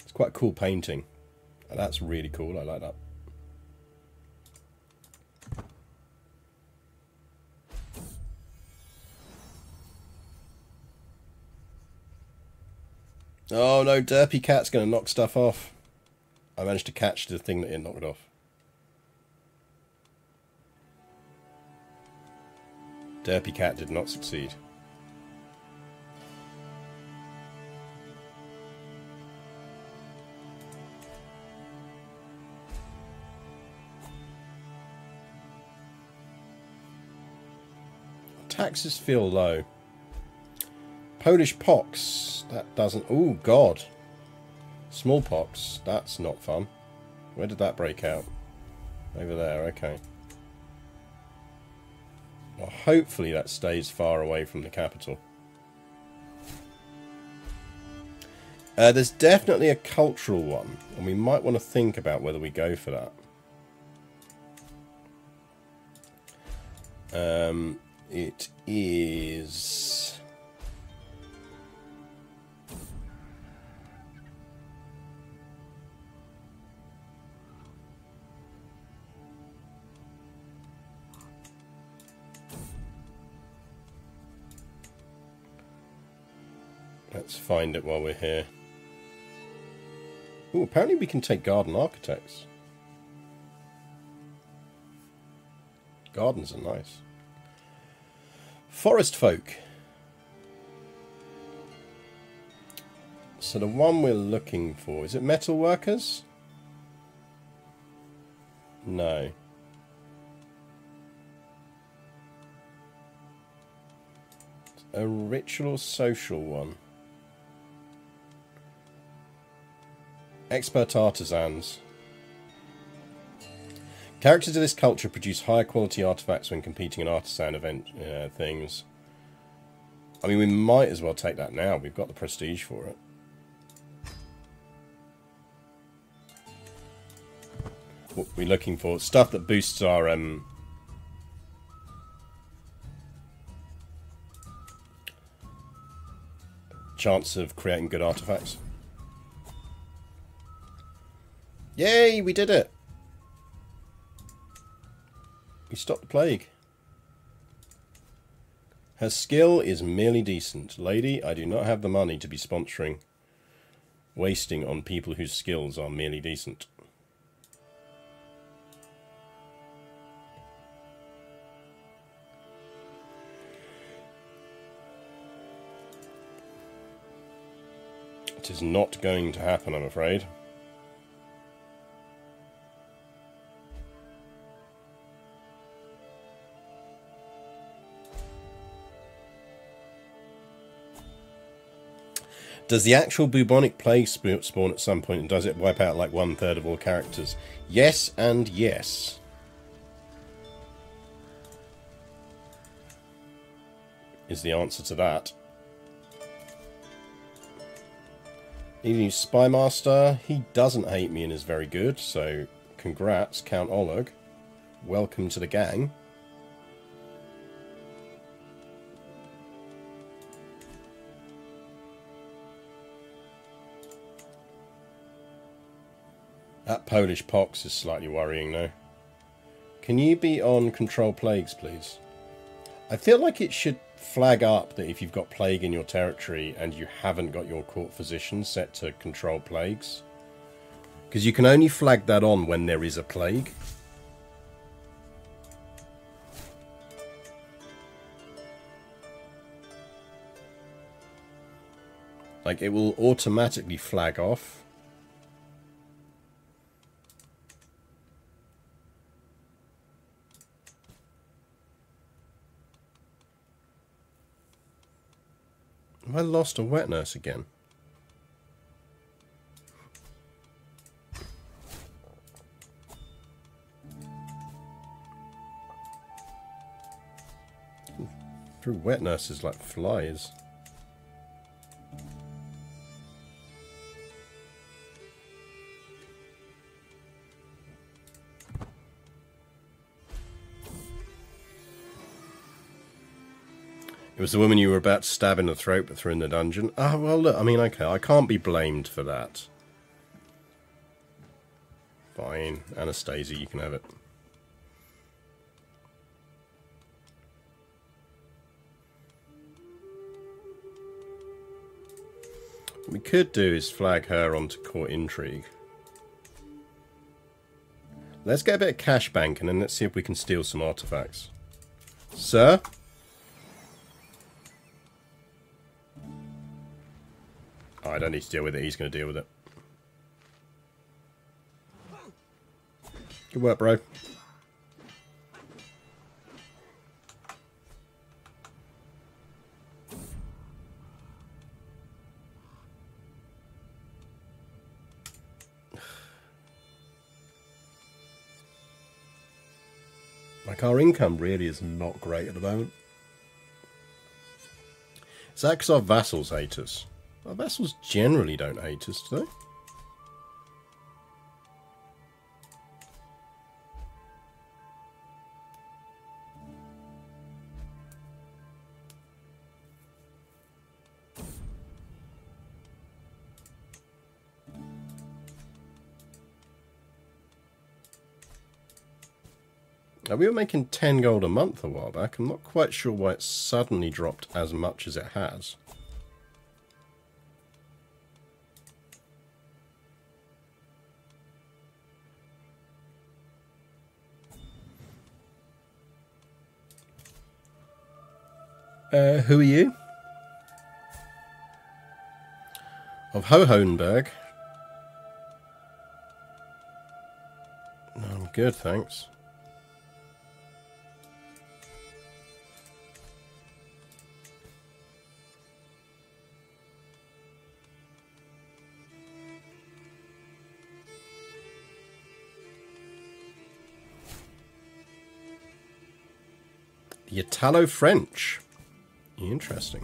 It's quite a cool painting. Oh, that's really cool. I like that. Oh no, Derpy Cat's going to knock stuff off. I managed to catch the thing that it knocked off. Derpy Cat did not succeed. Taxes feel low. Polish pox. That doesn't... Oh, God. Smallpox. That's not fun. Where did that break out? Over there. Okay. Well, hopefully that stays far away from the capital. There's definitely a cultural one, and we might want to think about whether we go for that. It is... Let's find it while we're here. Ooh, apparently we can take garden architects. Gardens are nice. Forest folk. So the one we're looking for, is it metal workers? No. It's a ritual social one. Expert artisans. Characters of this culture produce higher quality artifacts when competing in artisan event things. I mean, we might as well take that now. We've got the prestige for it. What we're looking for, stuff that boosts our chance of creating good artifacts. Yay, we did it! We stopped the plague. Her skill is merely decent. Lady, I do not have the money to be sponsoring, wasting on people whose skills are merely decent. It is not going to happen, I'm afraid. Does the actual bubonic plague spawn at some point, and does it wipe out like 1/3 of all characters? Yes and yes. Is the answer to that. Need a new spy master. He doesn't hate me and is very good, so congrats, Count Oleg. Welcome to the gang. That Polish pox is slightly worrying, though. Can you be on control plagues, please? I feel like it should flag up that if you've got plague in your territory and you haven't got your court physician set to control plagues. Because you can only flag that on when there is a plague. Like, it will automatically flag off. I lost a wet nurse again. Ooh, threw wet nurses like flies. It was the woman you were about to stab in the throat but threw in the dungeon. Ah, well, look, I mean, okay, I can't be blamed for that. Fine, Anastasia, you can have it. What we could do is flag her onto court intrigue. Let's get a bit of cash bank and then let's see if we can steal some artifacts. Sir? I don't need to deal with it. He's going to deal with it. Good work, bro. Like, our income really is not great at the moment. Is that because our vassals hate us? Our vassals generally don't hate us, do they? Now, we were making 10 gold a month a while back. I'm not quite sure why it suddenly dropped as much as it has. Who are you? Of Hohenberg. No, I'm good, thanks. Italo-French. Interesting.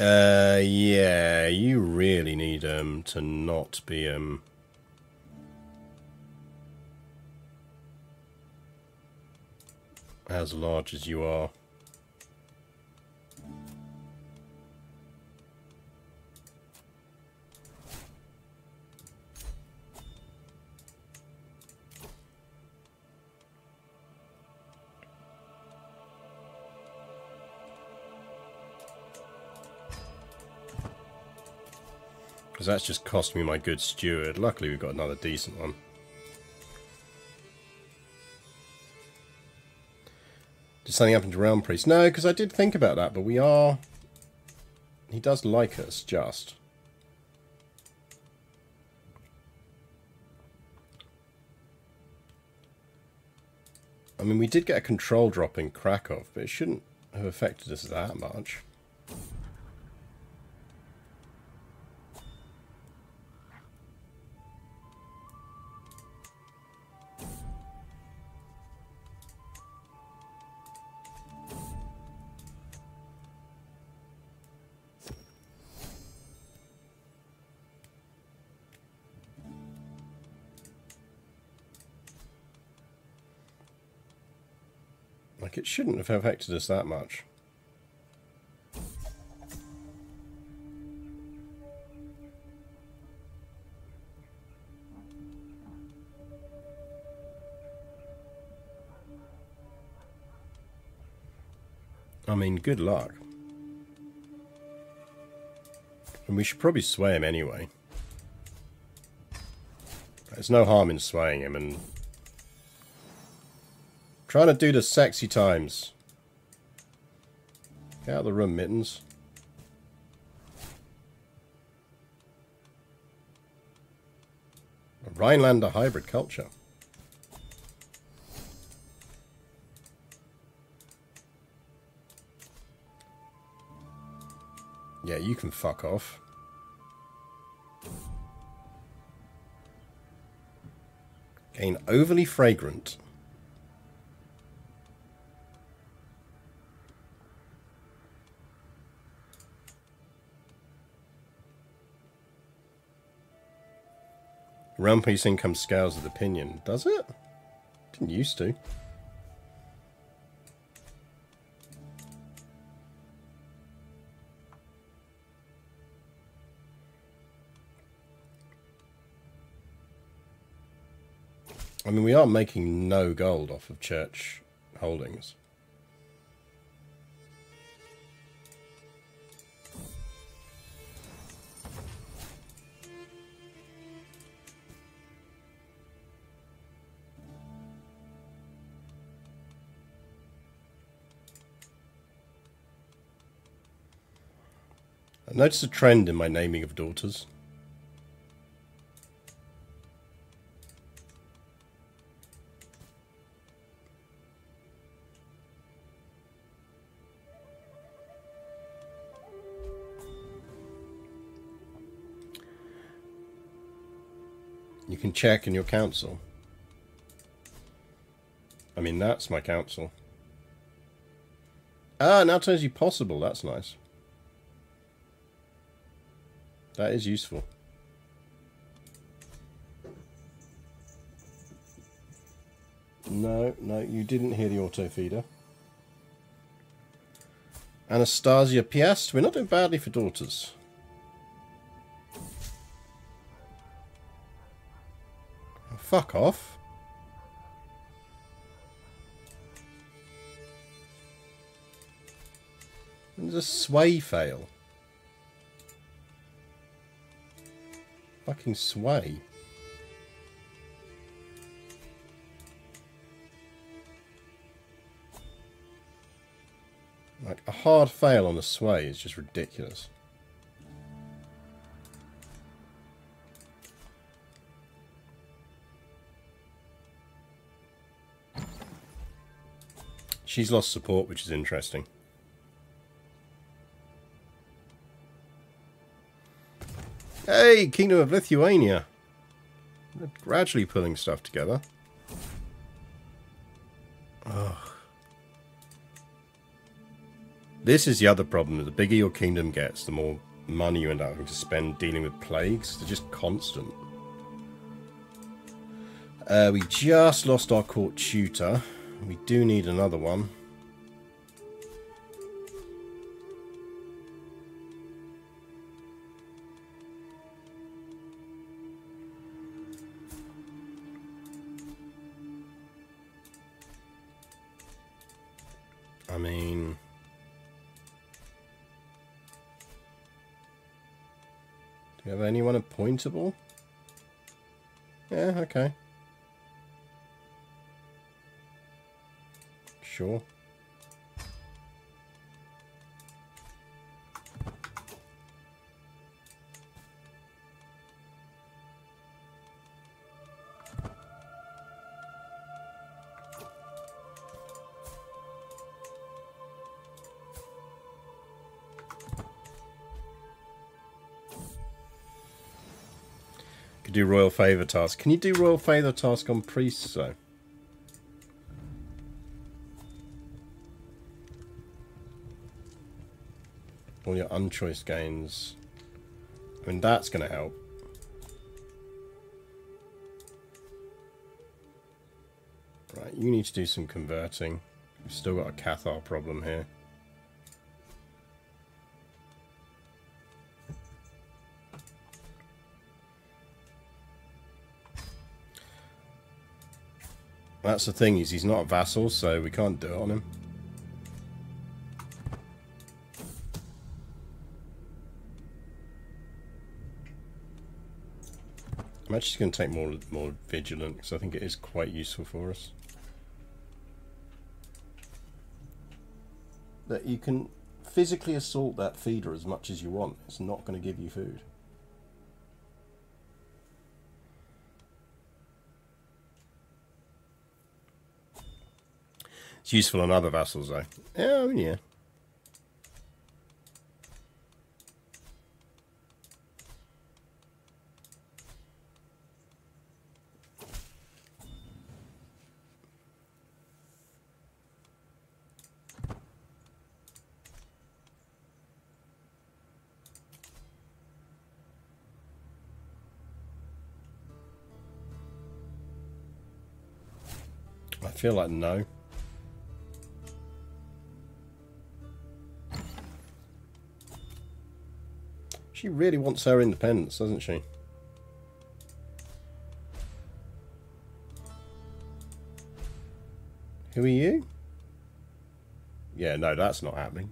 Yeah, you really need to not be as large as you are. Because that's just cost me my good steward. Luckily we've got another decent one. Did something happen to Realm Priest? No, because I did think about that, but we are... He does like us, just. I mean, we did get a control drop in Krakow, but it shouldn't have affected us that much. Like, it shouldn't have affected us that much. I mean, good luck. And we should probably sway him anyway. There's no harm in swaying him and... Trying to do the sexy times. Get out of the room, Mittens. A Rhinelander hybrid culture. Yeah, you can fuck off. Gain overly fragrant. Realm Priest income scales with opinion. Does it? Didn't used to. I mean, we are making no gold off of church holdings. Notice a trend in my naming of daughters. You can check in your council. I mean, that's my council. Ah, now it tells you possible. That's nice. That is useful. No, no, you didn't hear the auto feeder. Anastasia Piast. We're not doing badly for daughters. Oh, fuck off. When does a sway fail? Fucking sway. Like, a hard fail on a sway is just ridiculous. She's lost support, which is interesting. Hey, Kingdom of Lithuania. They're gradually pulling stuff together. Ugh. This is the other problem. The bigger your kingdom gets, the more money you end up having to spend dealing with plagues. They're just constant. We just lost our court tutor. We do need another one. I mean... do you have anyone appointable? Yeah, okay. Sure. Do royal favour task. Can you do royal favour task on priests though? All your unchoice gains. I mean, that's going to help. Right, you need to do some converting. We've still got a Cathar problem here. That's the thing, is he's not a vassal, so we can't do it on him. I'm actually going to take more vigilant, because I think it is quite useful for us. That you can physically assault that feeder as much as you want. It's not going to give you food. It's useful on other vassals, though. Yeah, I mean, yeah. I feel like no. She really wants her independence, doesn't she? Who are you? Yeah, no, that's not happening.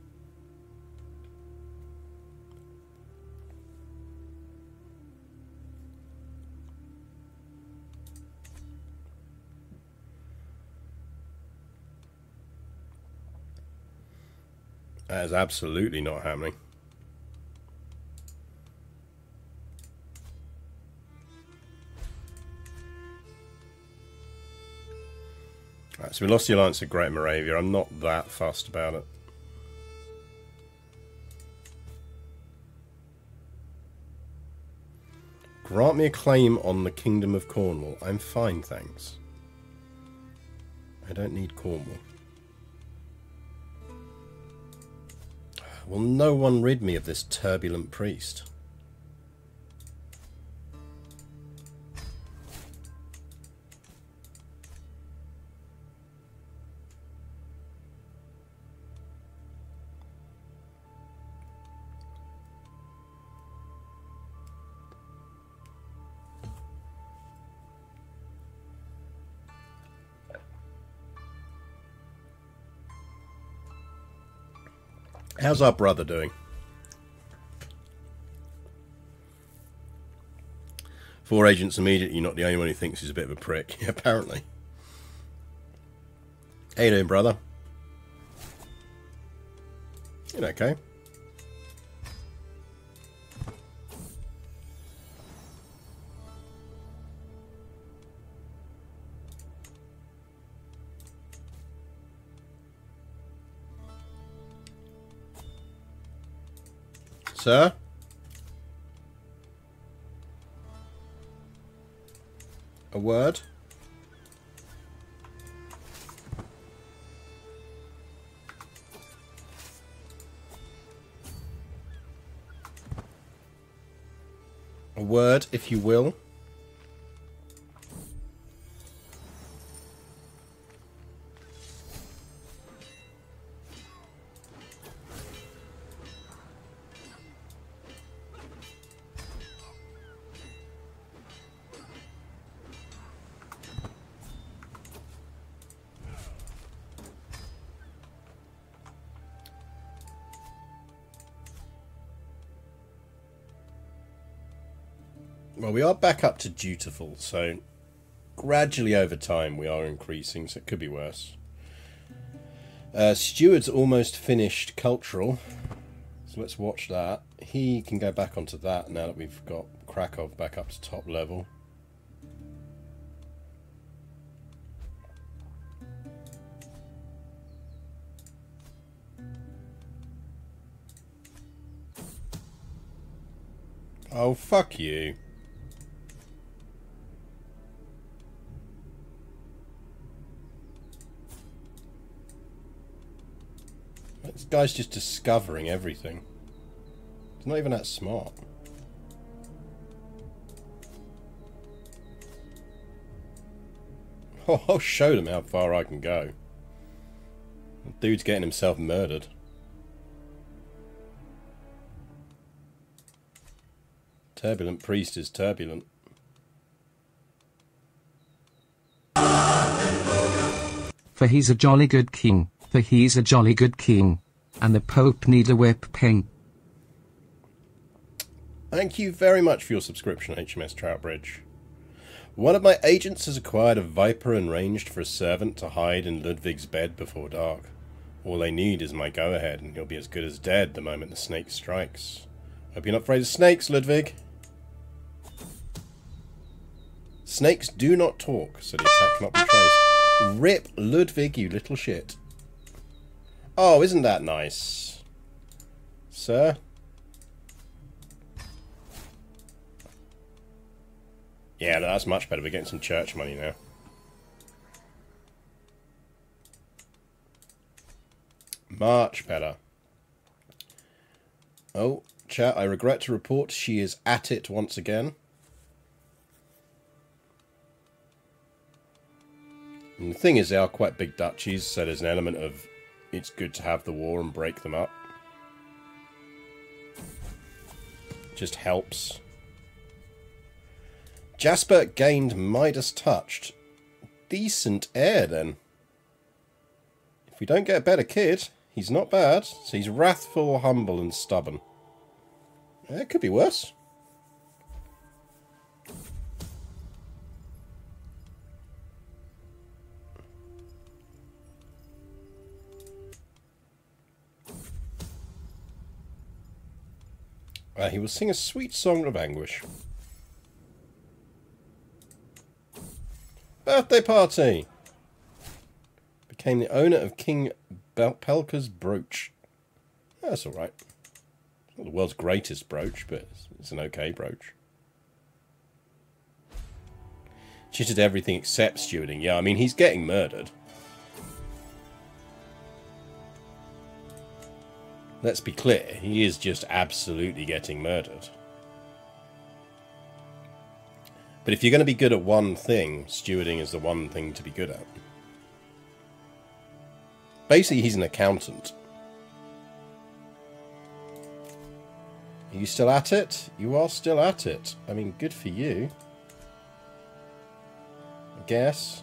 That is absolutely not happening. So we lost the alliance of Greater Moravia. I'm not that fussed about it. Grant me a claim on the Kingdom of Cornwall. I'm fine, thanks. I don't need Cornwall. Will no one rid me of this turbulent priest? How's our brother doing? 4 agents immediately. You're not the only one who thinks he's a bit of a prick, apparently. How you doing, brother? You're okay. Sir? A word? A word, if you will. Well, we are back up to dutiful, so gradually over time we are increasing, so it could be worse. Stuart's almost finished cultural, so let's watch that. He can go back onto that now that we've got Krakow back up to top level. Oh, fuck you. This guy's just discovering everything. He's not even that smart. Oh, I'll show them how far I can go. The dude's getting himself murdered. Turbulent priest is turbulent. For he's a jolly good king. For he's a jolly good king. And the Pope need a whip ping. Thank you very much for your subscription, HMS Troutbridge. One of my agents has acquired a viper and ranged for a servant to hide in Ludwig's bed before dark. All they need is my go-ahead, and he'll be as good as dead the moment the snake strikes. Hope you're not afraid of snakes, Ludwig. Snakes do not talk, so the attack cannot be traced. Rip, Ludwig, you little shit. Oh, isn't that nice? Sir? Yeah, that's much better. We're getting some church money now. Much better. Oh, chat, I regret to report she is at it once again. And the thing is, they are quite big duchies, so there's an element of it's good to have the war and break them up. Just helps. Jasper gained Midas touched. Decent heir, then. If we don't get a better kid, he's not bad. So he's wrathful, humble, and stubborn. It could be worse. He will sing a sweet song of anguish. Birthday party! Became the owner of King Pelka's brooch. Oh, that's alright. Not the world's greatest brooch, but it's an okay brooch. Cheated everything except stewarding. Yeah, I mean, he's getting murdered. Let's be clear, he is just absolutely getting murdered. But if you're going to be good at one thing, stewarding is the one thing to be good at. Basically, he's an accountant. Are you still at it? You are still at it. I mean, good for you, I guess.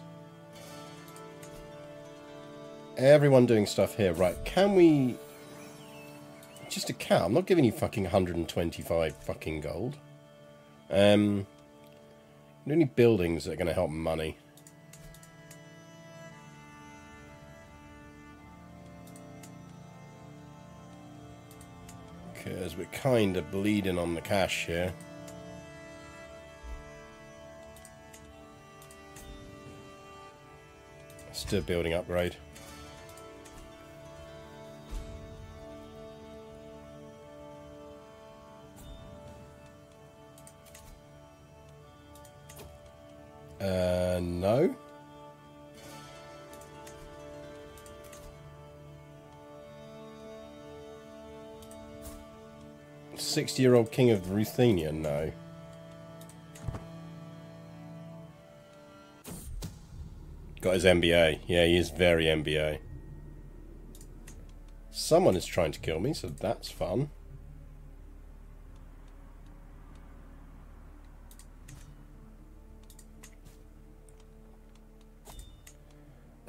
Everyone doing stuff here. Right, can we... Just a cow. I'm not giving you fucking 125 fucking gold. Any buildings that are going to help money? Because we're kind of bleeding on the cash here. Let's do a building upgrade. No. Sixty-year-old king of Ruthenia, no. Got his MBA. Yeah, he is very MBA. Someone is trying to kill me, so that's fun.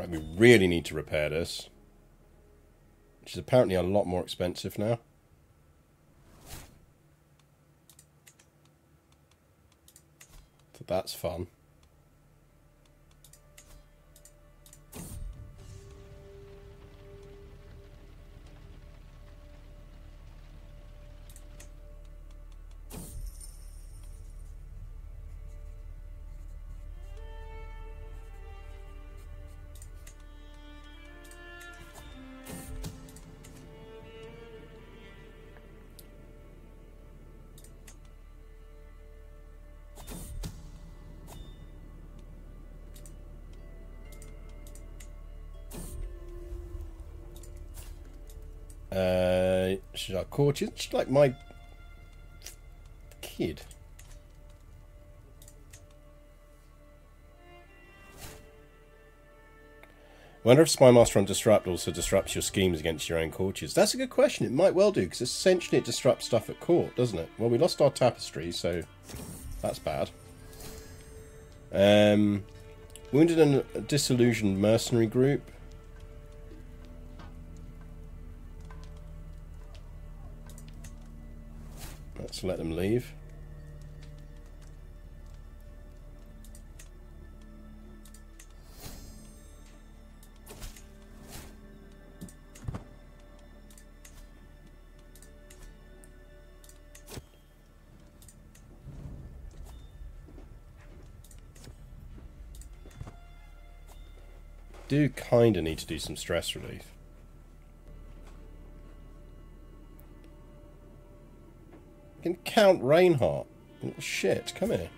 We really need to repair this, which is apparently a lot more expensive now. So that's fun. Should I court you? She's like my kid. Wonder if Spymaster on Disrupt also disrupts your schemes against your own courtiers. That's a good question. It might well do, because essentially it disrupts stuff at court, doesn't it? Well, we lost our tapestry, so that's bad. Wounded and disillusioned mercenary group. Let's let them leave. Do kind of need to do some stress relief. Can Count Reinhardt. Little shit, come here.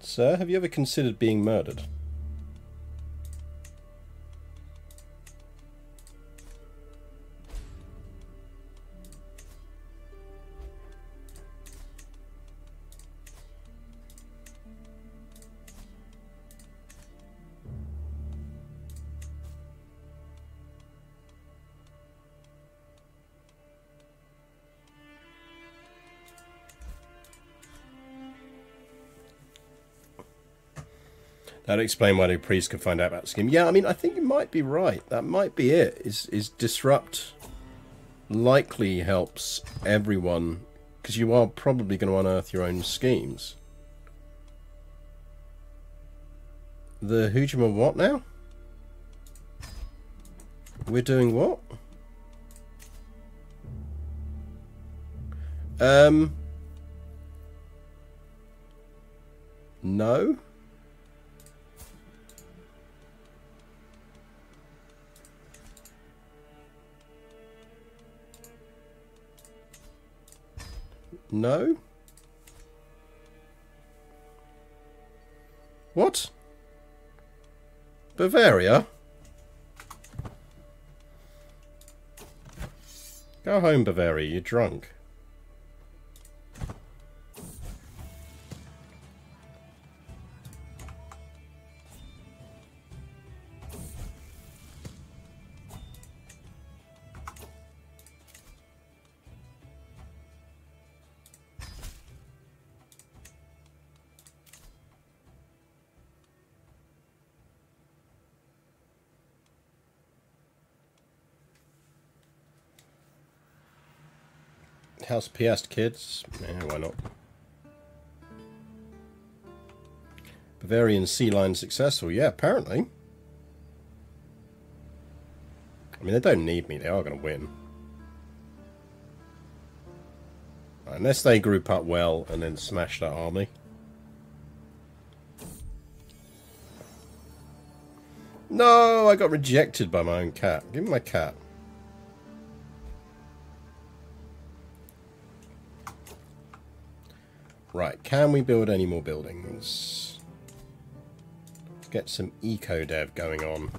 Sir, have you ever considered being murdered? That'll explain why the priest could find out about the scheme. Yeah, I mean, I think you might be right. That might be it. Is disrupt likely helps everyone, because you are probably going to unearth your own schemes. The Hujima what now? We're doing what? No. No? What? Bavaria? Go home, Bavaria, you're drunk. House Piast kids. Yeah, why not? Bavarian sea line successful. Yeah, apparently. I mean, they don't need me. They are going to win. Unless they group up well and then smash that army. No, I got rejected by my own cat. Give me my cat. Right, can we build any more buildings? Let's get some eco dev going on.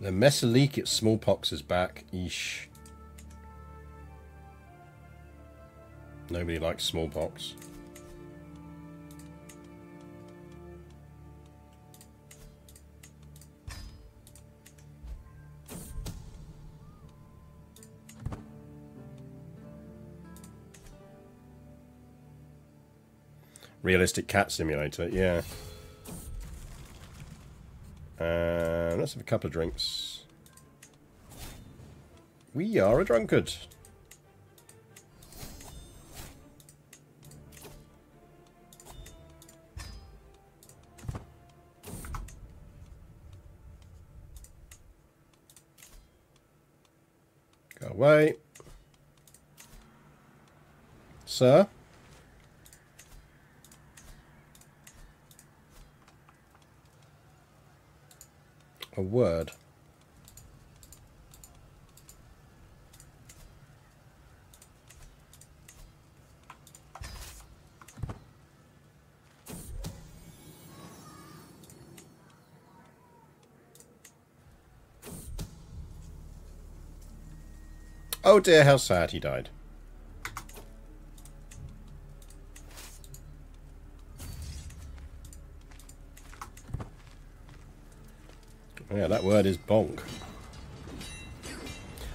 The Mesolithic smallpox is back. Eesh. Nobody likes smallpox. Realistic cat simulator, yeah. Let's have a couple of drinks. We are a drunkard. Go away. Sir? A word. Oh dear, how sad he died. Yeah, that word is bonk.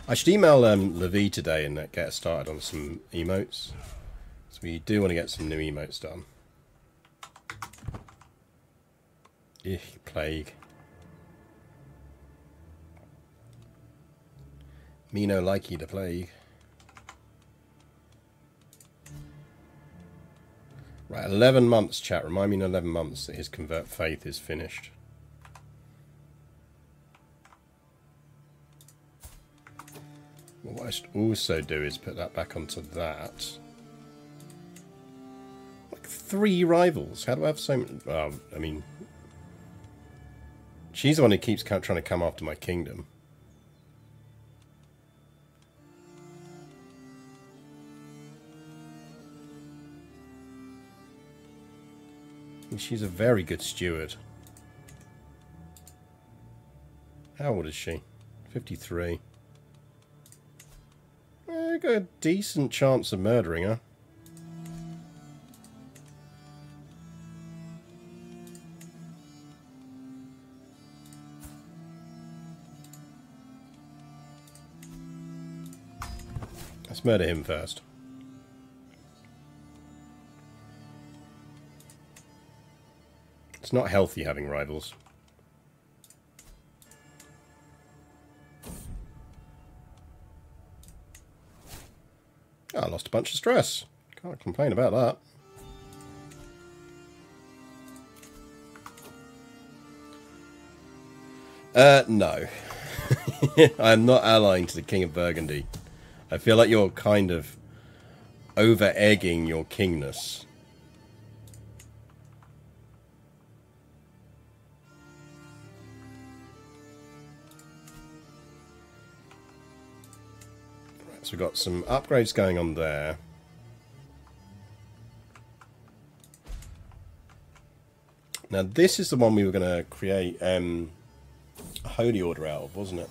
I should email Levi today and get started on some emotes. So we do want to get some new emotes done. Ich, plague. Me no likey the plague. Right, 11 months, chat. Remind me in 11 months that his convert faith is finished. What I should also do is put that back onto that. Like 3 rivals. How do I have so many? Well, I mean, she's the one who keeps trying to come after my kingdom. And she's a very good steward. How old is she? 53. I got a decent chance of murdering her. Let's murder him first. It's not healthy having rivals. I lost a bunch of stress. Can't complain about that. No. I'm not allying to the King of Burgundy. I feel like you're kind of over-egging your kingness. So we've got some upgrades going on there. Now this is the one we were going to create a holy order out of, wasn't it?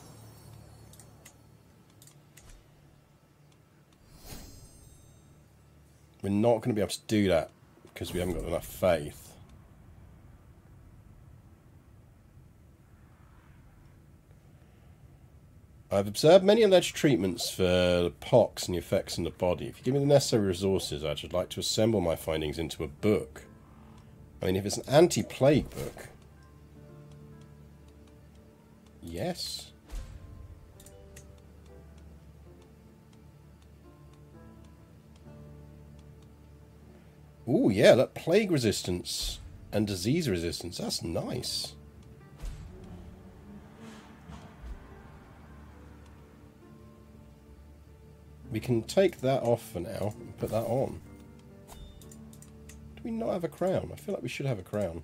We're not going to be able to do that because we haven't got enough faith. I've observed many alleged treatments for the pox and the effects on the body. If you give me the necessary resources, I should like to assemble my findings into a book. I mean, if it's an anti-plague book... Yes. Ooh, yeah, look, plague resistance and disease resistance. That's nice. We can take that off for now and put that on. Do we not have a crown? I feel like we should have a crown.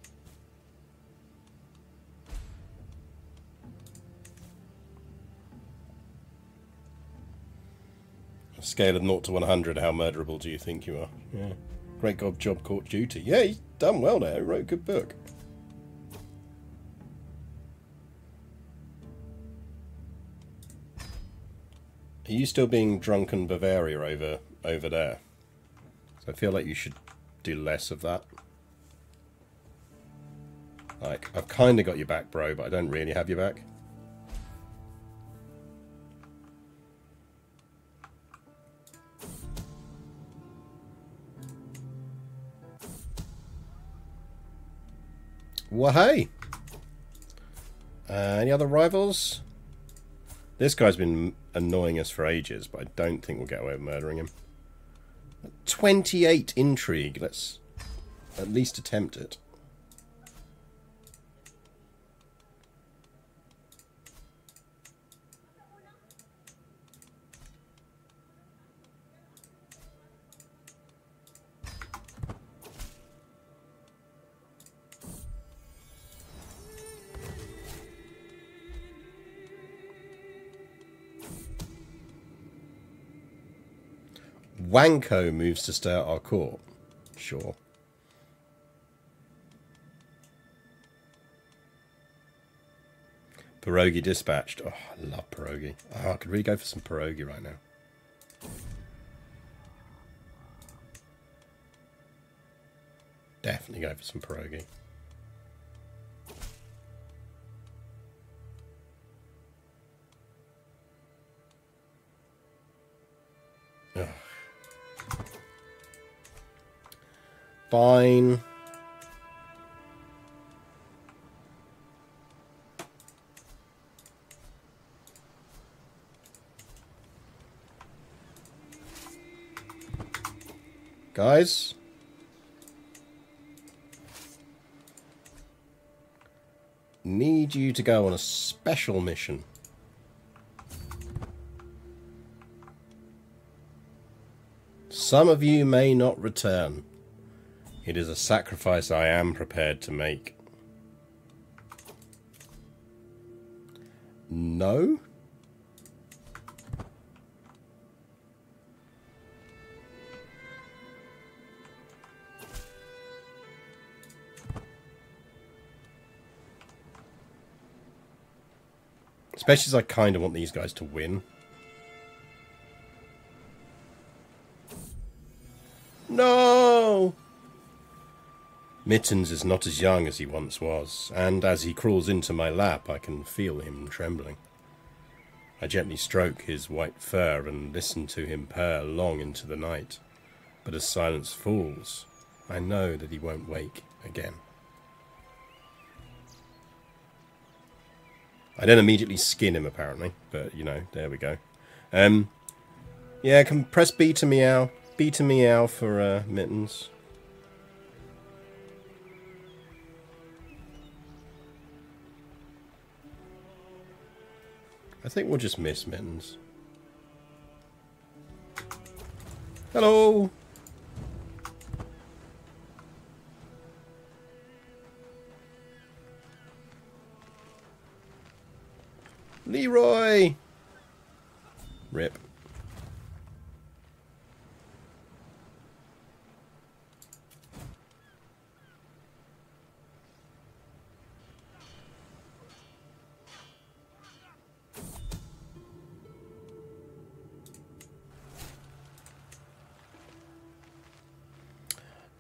A scale of 0 to 100, how murderable do you think you are? Yeah. Great God, job, court, duty. Yeah, he's done well there. He wrote a good book. Are you still being drunken Bavaria over there? So I feel like you should do less of that. Like, I've kind of got your back, bro, but I don't really have your back. Well, hey! Any other rivals? This guy's been annoying us for ages, but I don't think we'll get away with murdering him. 28 intrigue. Let's at least attempt it. Wanko moves to stay at our court. Sure. Pierogi dispatched. Oh, I love pierogi. Oh, I could really go for some pierogi right now. Definitely go for some pierogi. Ugh. Fine. Guys. Need you to go on a special mission. Some of you may not return. It is a sacrifice I am prepared to make. No? Especially as I kind of want these guys to win. No! Mittens is not as young as he once was, and as he crawls into my lap, I can feel him trembling. I gently stroke his white fur and listen to him purr long into the night, but as silence falls, I know that he won't wake again. I don't immediately skin him, apparently, but, you know, there we go. Yeah, can press B to meow. B to meow for Mittens. I think we'll just miss Mittens. Hello! Leroy! Rip.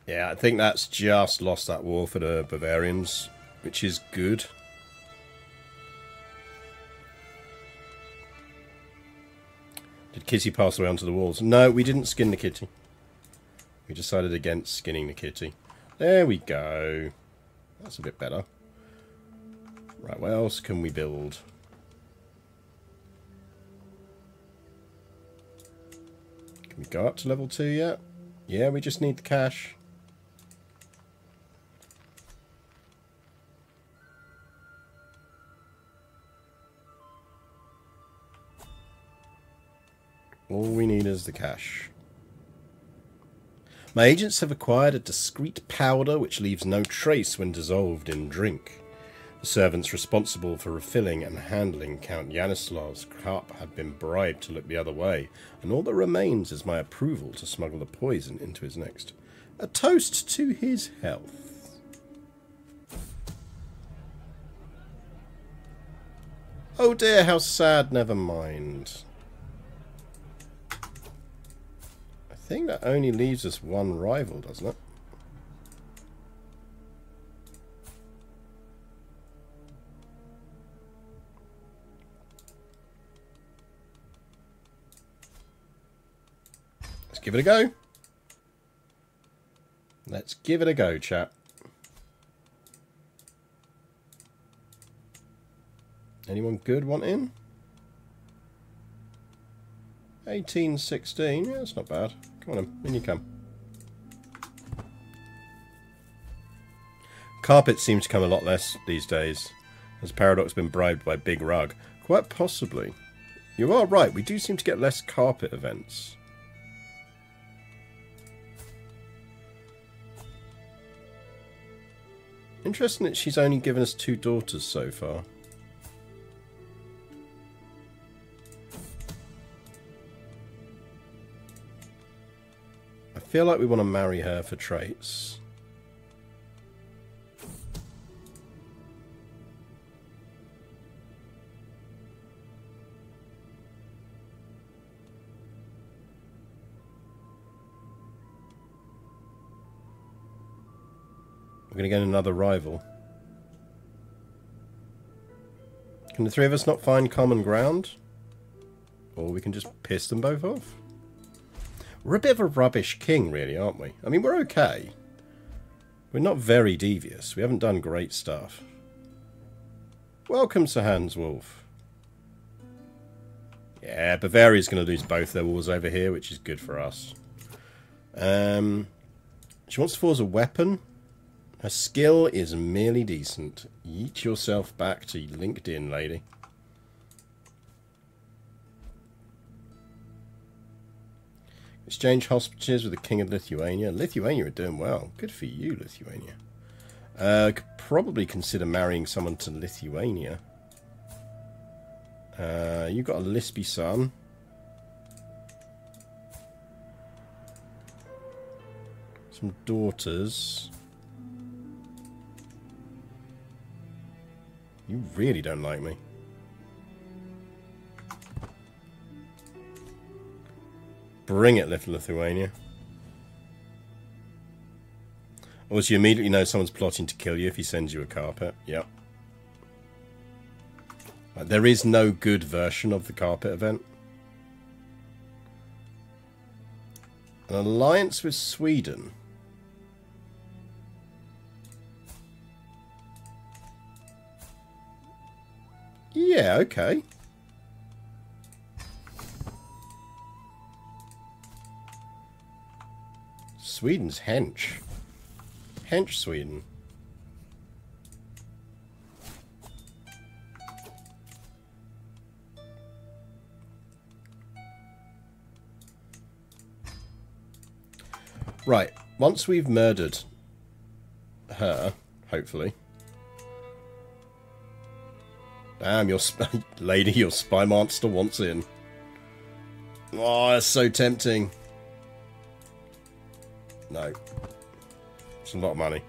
Yeah, I think that's just lost that war for the Bavarians, which is good. Did Kitty pass around to the walls? No, we didn't skin the kitty. We decided against skinning the kitty. There we go. That's a bit better. Right, what else can we build? Can we go up to level 2 yet? Yeah, we just need the cash. All we need is the cash. My agents have acquired a discreet powder which leaves no trace when dissolved in drink. The servants responsible for refilling and handling Count Yanislav's cup have been bribed to look the other way, and all that remains is my approval to smuggle the poison into his next. A toast to his health. Oh dear, how sad, never mind. I think that only leaves us one rival, doesn't it? Let's give it a go. Let's give it a go, chap. Anyone good want in? 1816, yeah, that's not bad. Come on in you come. Carpets seem to come a lot less these days. Has Paradox been bribed by Big Rug? Quite possibly. You are right, we do seem to get less carpet events. Interesting that she's only given us 2 daughters so far. I feel like we want to marry her for traits. We're going to get another rival. Can the three of us not find common ground? Or we can just piss them both off? We're a bit of a rubbish king, really, aren't we? I mean, we're okay. We're not very devious. We haven't done great stuff. Welcome, Sir Hans Wolf. Yeah, Bavaria's going to lose both their wars over here, which is good for us. She wants to force a weapon. Her skill is merely decent. Yeet yourself back to LinkedIn, lady. Exchange hostages with the King of Lithuania. Lithuania are doing well. Good for you, Lithuania. Could probably consider marrying someone to Lithuania. You've got a lispy son. Some daughters. You really don't like me. Bring it, Lithuania. Also, you immediately know someone's plotting to kill you if he sends you a carpet. Yep. Like, there is no good version of the carpet event. An alliance with Sweden. Yeah, okay. Sweden's hench. Hench Sweden. Right, once we've murdered her, hopefully. Damn, your lady, your spy monster wants in. Oh, that's so tempting. No. It's a lot of money.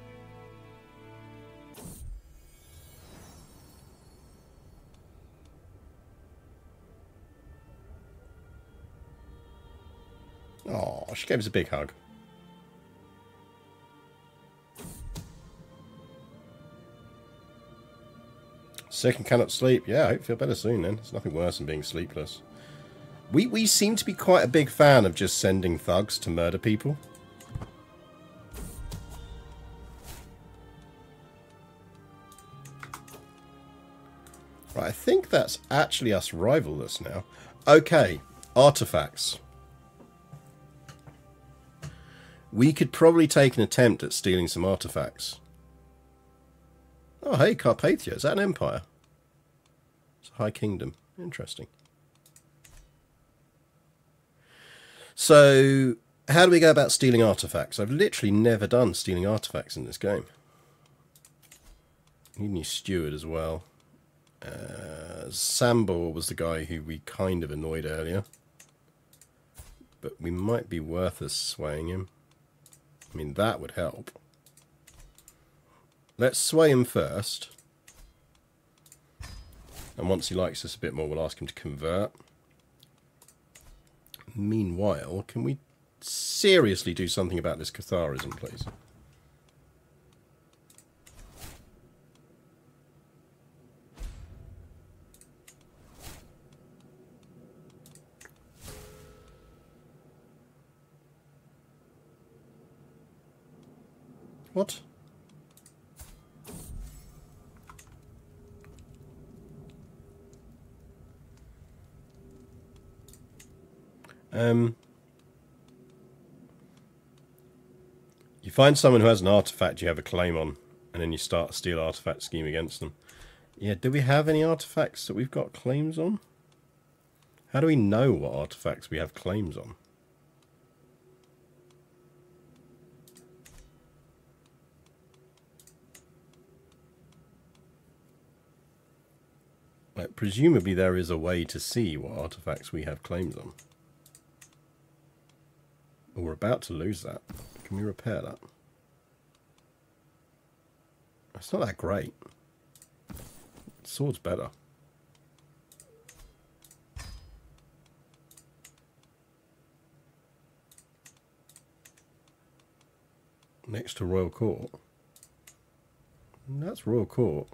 Oh, she gave us a big hug. Sick and cannot sleep. Yeah, I hope you feel better soon then. It's nothing worse than being sleepless. We seem to be quite a big fan of just sending thugs to murder people. Right, I think that's actually us rivalless now. Okay, artifacts. We could probably take an attempt at stealing some artifacts. Oh, hey, Carpathia. Is that an empire? It's a high kingdom. Interesting. So, how do we go about stealing artifacts? I've literally never done stealing artifacts in this game. I need a new steward as well. Sambor was the guy who we kind of annoyed earlier. But we might be worth us swaying him. I mean, that would help. Let's sway him first. And once he likes us a bit more, we'll ask him to convert. Meanwhile, can we seriously do something about this Catharism, please? What? You find someone who has an artifact you have a claim on, and then you start a steal artifact scheme against them. Yeah, do we have any artifacts that we've got claims on? How do we know what artifacts we have claims on? Like, presumably there is a way to see what artifacts we have claims on. Oh, we're about to lose that. Can we repair that? That's not that great. Sword's better. Next to Royal Court. That's Royal Court.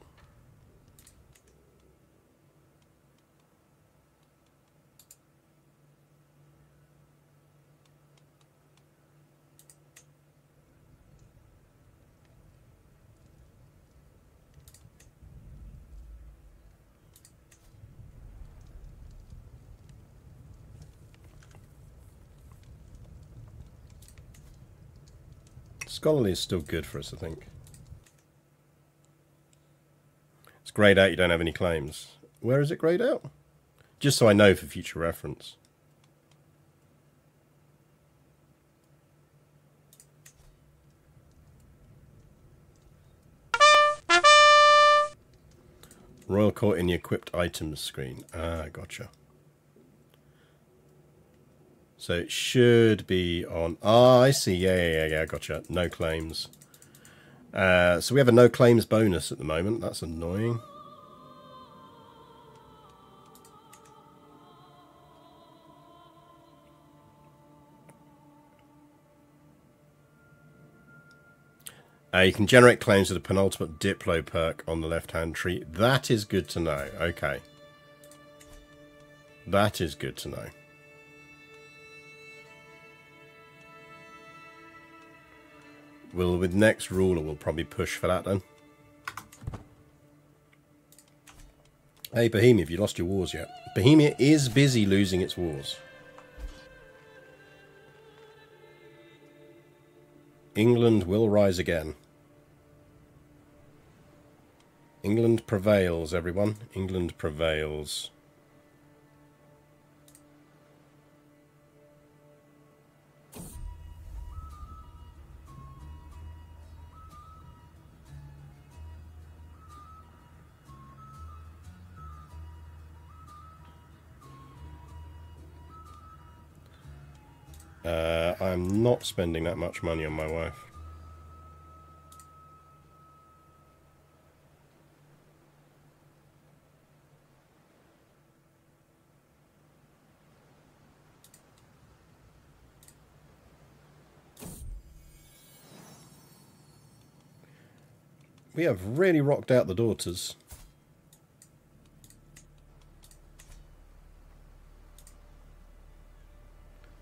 Scholarly is still good for us, I think. It's grayed out, you don't have any claims. Where is it grayed out? Just so I know for future reference. Royal Court in the equipped items screen. Ah, gotcha. So it should be on... Ah, I see. Yeah, gotcha. No claims. So we have a no claims bonus at the moment. That's annoying. You can generate claims with a penultimate Diplo perk on the left-hand tree. That is good to know. Okay. That is good to know. We'll, with next ruler, we'll probably push for that then. Hey, Bohemia, have you lost your wars yet? Bohemia is busy losing its wars. England will rise again. England prevails, everyone. England prevails. I'm not spending that much money on my wife. We have really rocked out the daughters.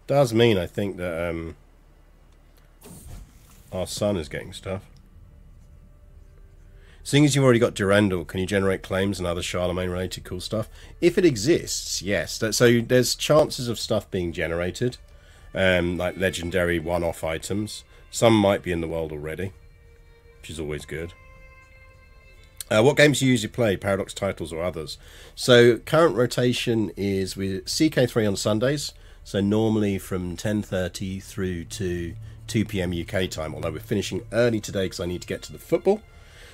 does mean, I think, that our son is getting stuff. Seeing as you've already got Durandal, can you generate claims and other Charlemagne-related cool stuff? If it exists, yes. So there's chances of stuff being generated, like legendary one-off items. Some might be in the world already, which is always good. What games do you usually play? Paradox titles or others? So current rotation is with CK3 on Sundays. So normally from 10:30 through to 2 PM UK time. Although we're finishing early today because I need to get to the football.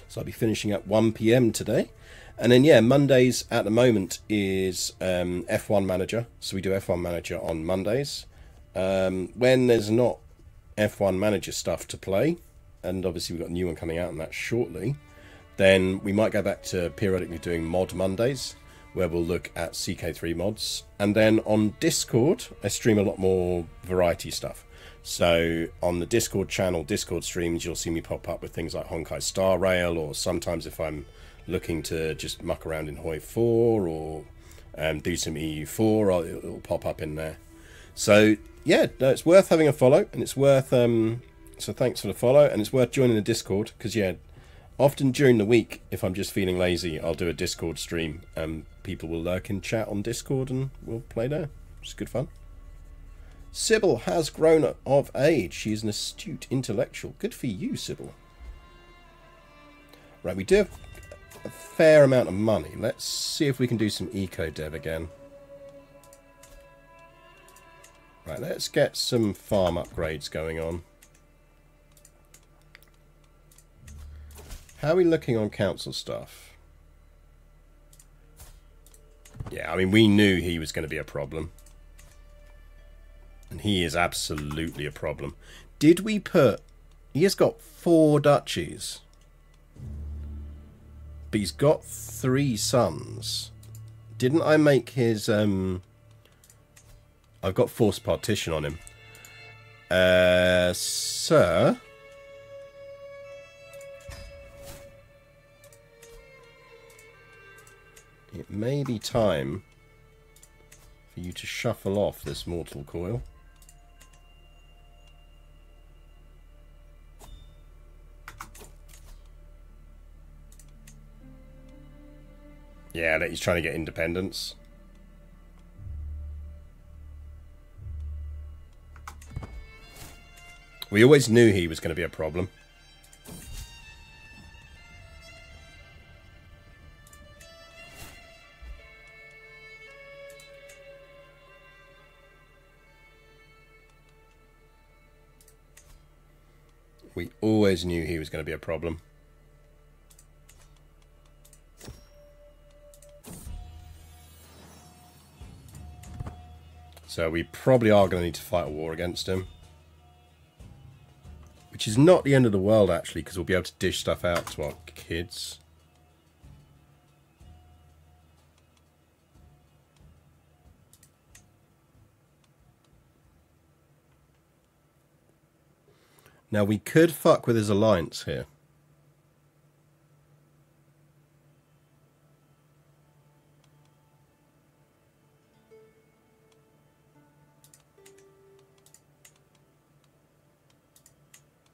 So I'll be finishing at 1 PM today. And then, yeah, Mondays at the moment is F1 Manager. So we do F1 Manager on Mondays. When there's not F1 Manager stuff to play, and obviously we've got a new one coming out on that shortly, then we might go back to periodically doing Mod Mondays, where we'll look at CK3 mods. And then on Discord, I stream a lot more variety stuff. So on the Discord channel, Discord streams, you'll see me pop up with things like Honkai Star Rail, or sometimes if I'm looking to just muck around in Hoi 4 or do some EU4, it'll pop up in there. So yeah, no, it's worth having a follow, and it's worth so thanks for the follow, and it's worth joining the Discord, because yeah, often during the week, if I'm just feeling lazy, I'll do a Discord stream and people will lurk in chat on Discord and we'll play there. It's good fun. Sybil has grown of age. She is an astute intellectual. Good for you, Sybil. Right, we do have a fair amount of money. Let's see if we can do some eco dev again. Right, let's get some farm upgrades going on. How are we looking on council stuff? Yeah, I mean, we knew he was going to be a problem. And he is absolutely a problem. Did we put... He has got 4 duchies. But he's got 3 sons. Didn't I make his... I've got forced partition on him. Sir... It may be time for you to shuffle off this mortal coil. Yeah, he's trying to get independence. We always knew he was going to be a problem. We always knew he was going to be a problem. So we probably are going to need to fight a war against him. Which is not the end of the world, actually, because we'll be able to dish stuff out to our kids. Now, we could fuck with his alliance here.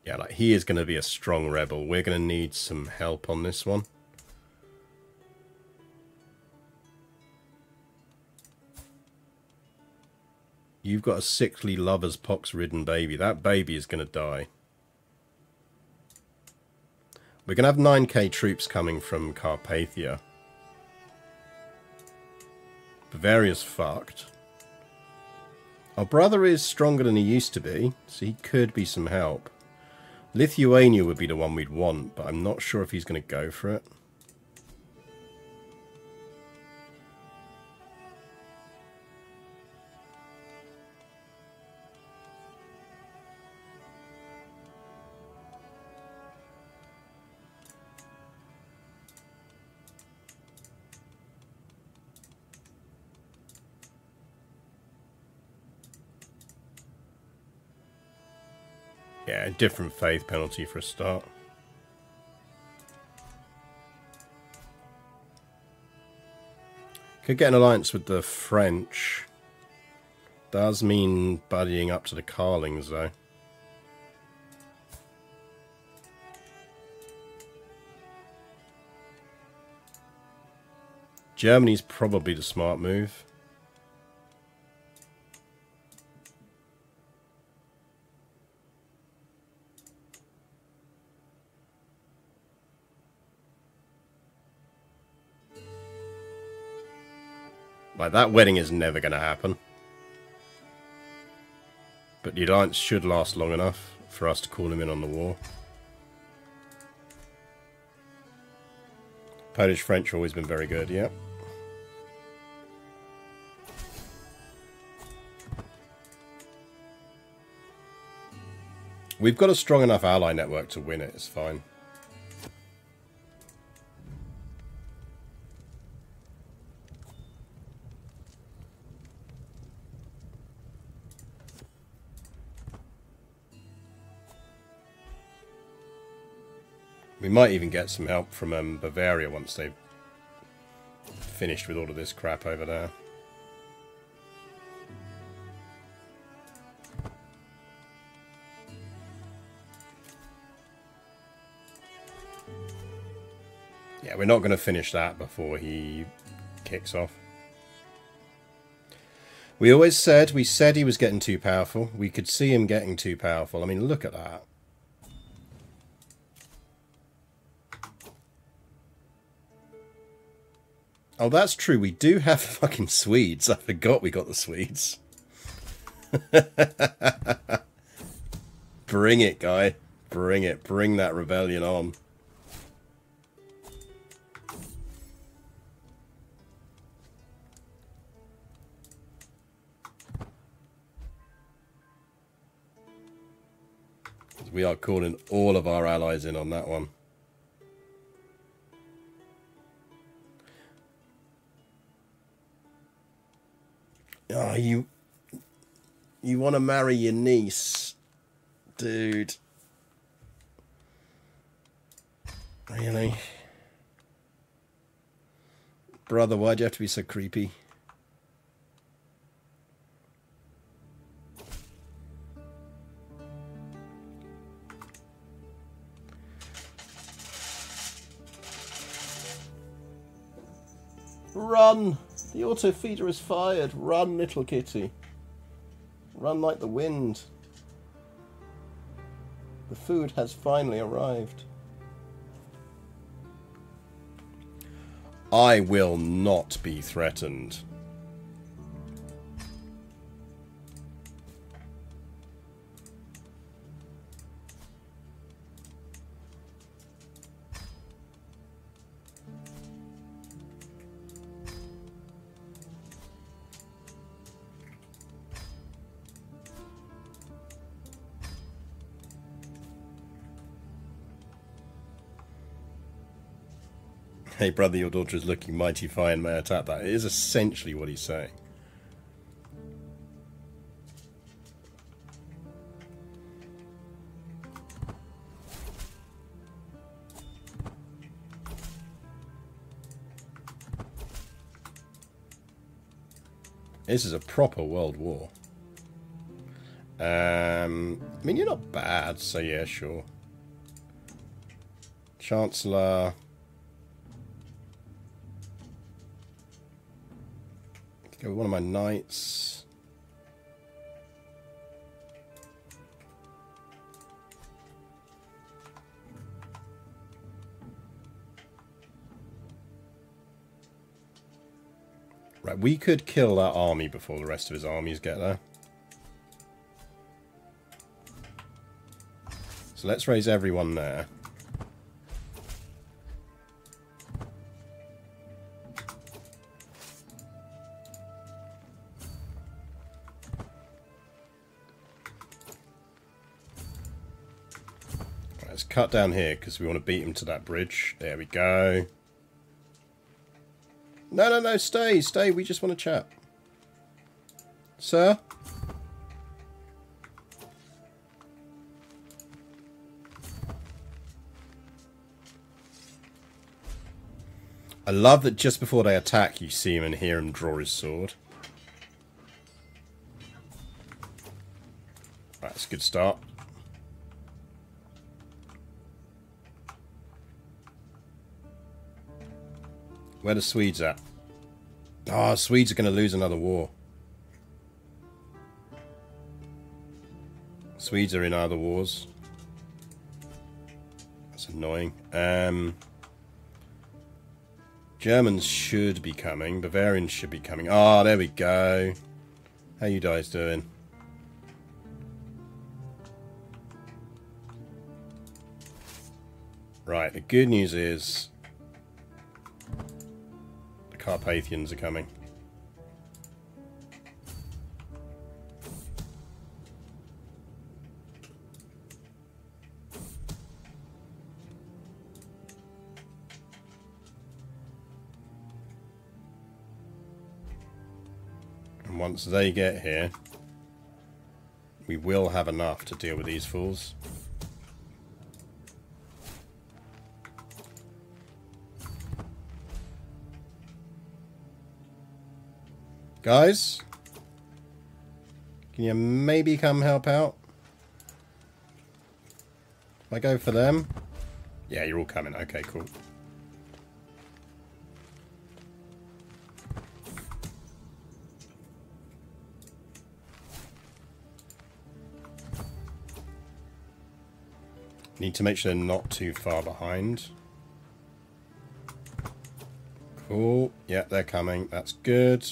Yeah, like, he is going to be a strong rebel. We're going to need some help on this one. You've got a sickly, lover's pox-ridden baby. That baby is going to die. We're going to have 9K troops coming from Carpathia. Bavaria's fucked. Our brother is stronger than he used to be, so he could be some help. Lithuania would be the one we'd want, but I'm not sure if he's going to go for it. Yeah, different faith penalty for a start. Could get an alliance with the French. does mean buddying up to the Carlings, though. Germany's probably the smart move. Like, that wedding is never going to happen. But the alliance should last long enough for us to call him in on the war. Polish-French always been very good, yeah. We've got a strong enough ally network to win it, it's fine. We might even get some help from Bavaria once they've finished with all of this crap over there. Yeah, we're not going to finish that before he kicks off. We always said, he was getting too powerful. We could see him getting too powerful. I mean, look at that. Oh, that's true. We do have fucking Swedes. I forgot we got the Swedes. Bring it, guy. Bring it. Bring that rebellion on. We are calling all of our allies in on that one. Oh, you want to marry your niece, dude. Really? Brother, why'd you have to be so creepy? Run! The auto feeder is fired. Run, little kitty. Run like the wind. The food has finally arrived. I will not be threatened. Hey brother, your daughter is looking mighty fine, may I tap that? It is essentially what he's saying. This is a proper world war. I mean, you're not bad, so yeah, sure. Chancellor... one of my knights. Right, we could kill that army before the rest of his armies get there. So let's raise everyone there. Cut down here because we want to beat him to that bridge. There we go. No, no, no, stay, stay. We just want to chat. Sir? I love that just before they attack, you see him and hear him draw his sword. That's a good start. Where the Swedes at? Ah, Swedes are going to lose another war. Swedes are in other wars. That's annoying. Germans should be coming. Bavarians should be coming. Ah, there we go. How you guys doing? Right, the good news is the Carpathians are coming. Once they get here, we will have enough to deal with these fools. Guys, can you maybe come help out? If I go for them? Yeah, you're all coming. Okay, cool. Need to make sure they're not too far behind. Cool. Yeah, they're coming. That's good.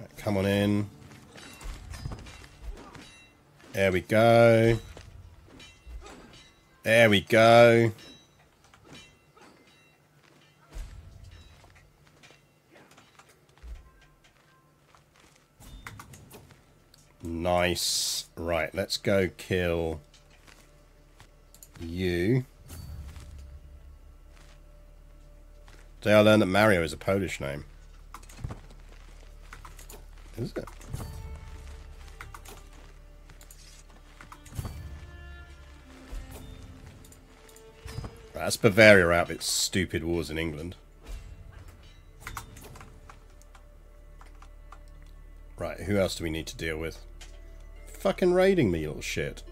Right, come on in. There we go. There we go. Nice. Right, let's go kill you. Today I learned that Mario is a Polish name. Is it? That's Bavaria out of its stupid wars in England. Right, who else do we need to deal with? Fucking raiding me, little shit.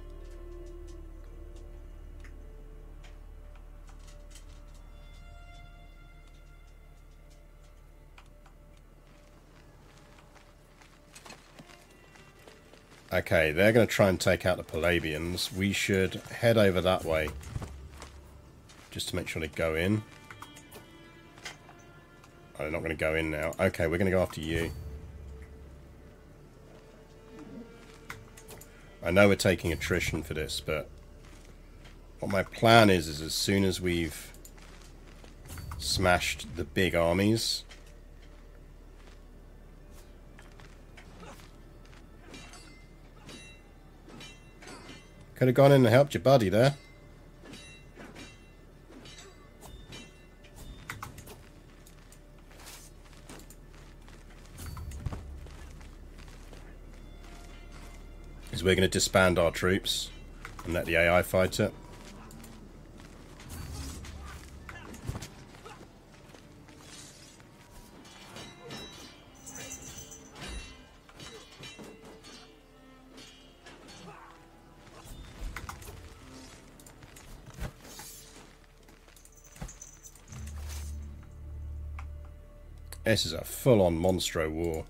Okay, they're going to try and take out the Palabians. We should head over that way. Just to make sure they go in. Oh, they're not going to go in now. Okay, we're going to go after you. I know we're taking attrition for this, but what my plan is as soon as we've smashed the big armies, could have gone in and helped your buddy there. We're going to disband our troops and let the AI fight it. This is a full-on monstro war.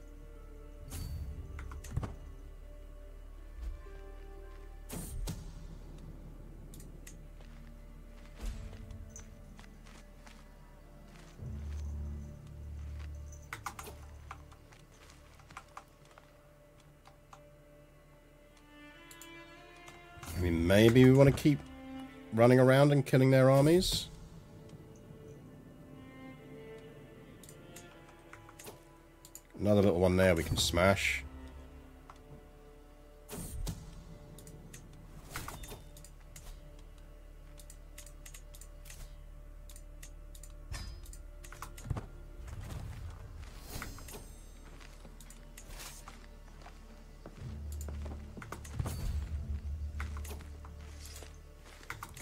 Maybe we want to keep running around and killing their armies. Another little one there we can smash.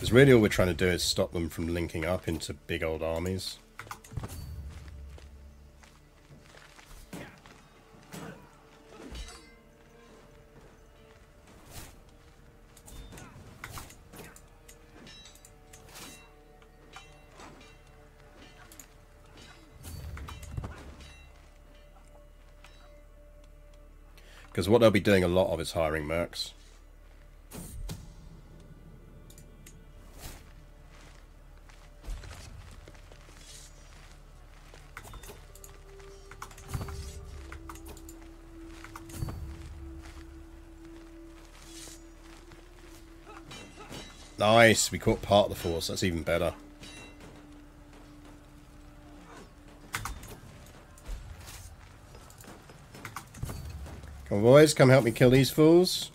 Because really all we're trying to do is stop them from linking up into big old armies. Because what they'll be doing a lot of is hiring mercs. Nice, we caught part of the force, that's even better. Come on, boys, come help me kill these fools.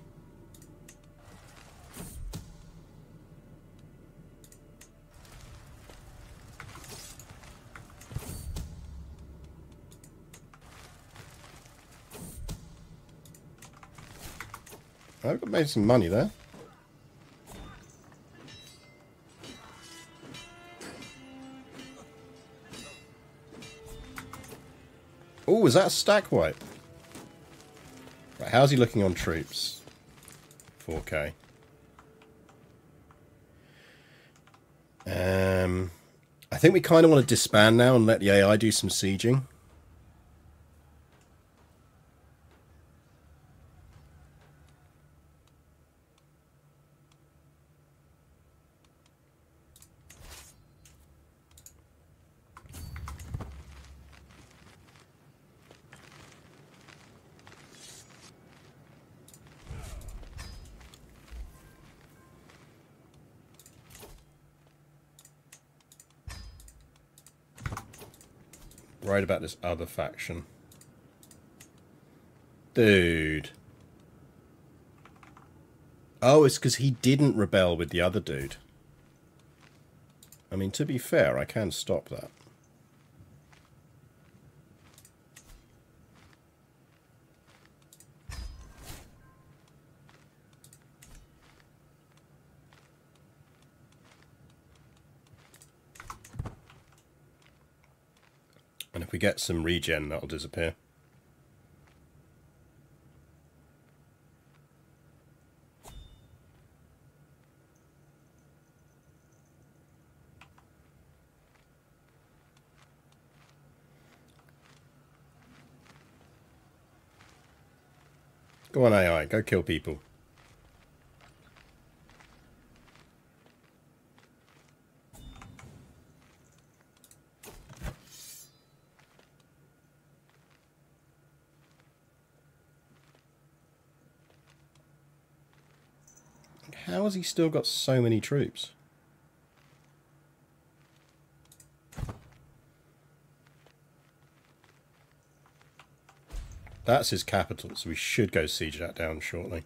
I've got made some money there. Oh, was that a stack wipe? Right, how's he looking on troops? 4k. I think we kind of want to disband now and let the AI do some sieging. Right about this other faction. Dude. Oh, it's because he didn't rebel with the other dude. I mean, to be fair, I can stop that. We get some regen, that'll disappear. Go on, AI, go kill people. How has he still got so many troops? That's his capital, so we should go siege that down shortly.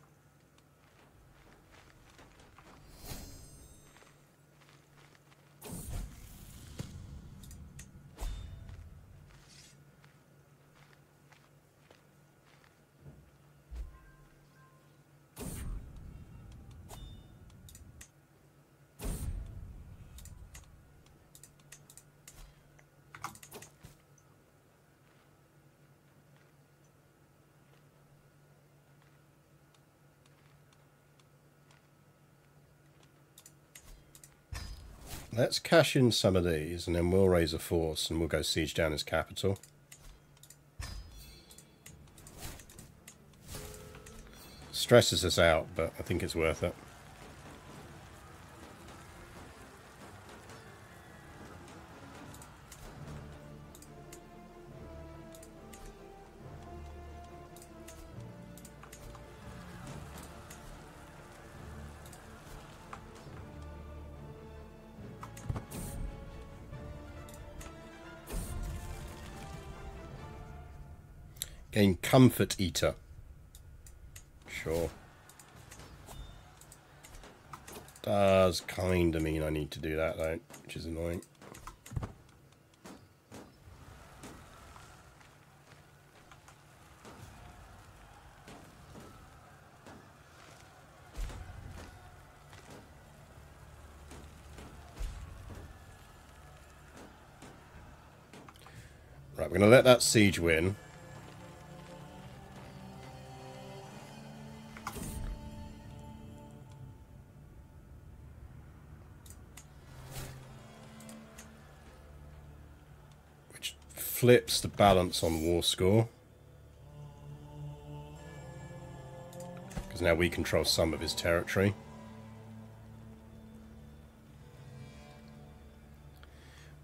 Let's cash in some of these and then we'll raise a force and we'll go siege down his capital. Stresses us out, but I think it's worth it. Gain comfort eater. Sure. Does kind of mean I need to do that though, which is annoying. Right, we're going to let that siege win. Which flips the balance on war score. Because now we control some of his territory.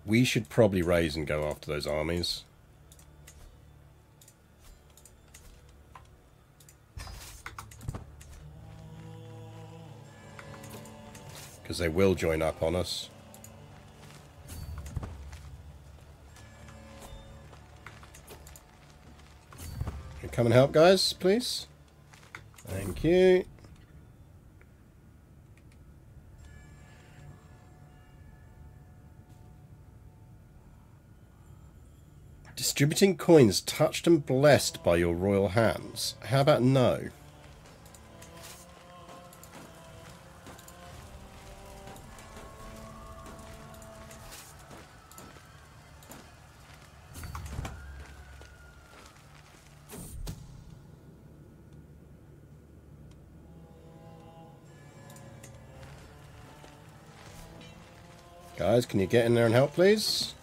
We should probably raise and go after those armies. Because they will join up on us. Can you come and help, guys, please? Thank you. Distributing coins touched and blessed by your royal hands. How about no? Guys, can you get in there and help, please?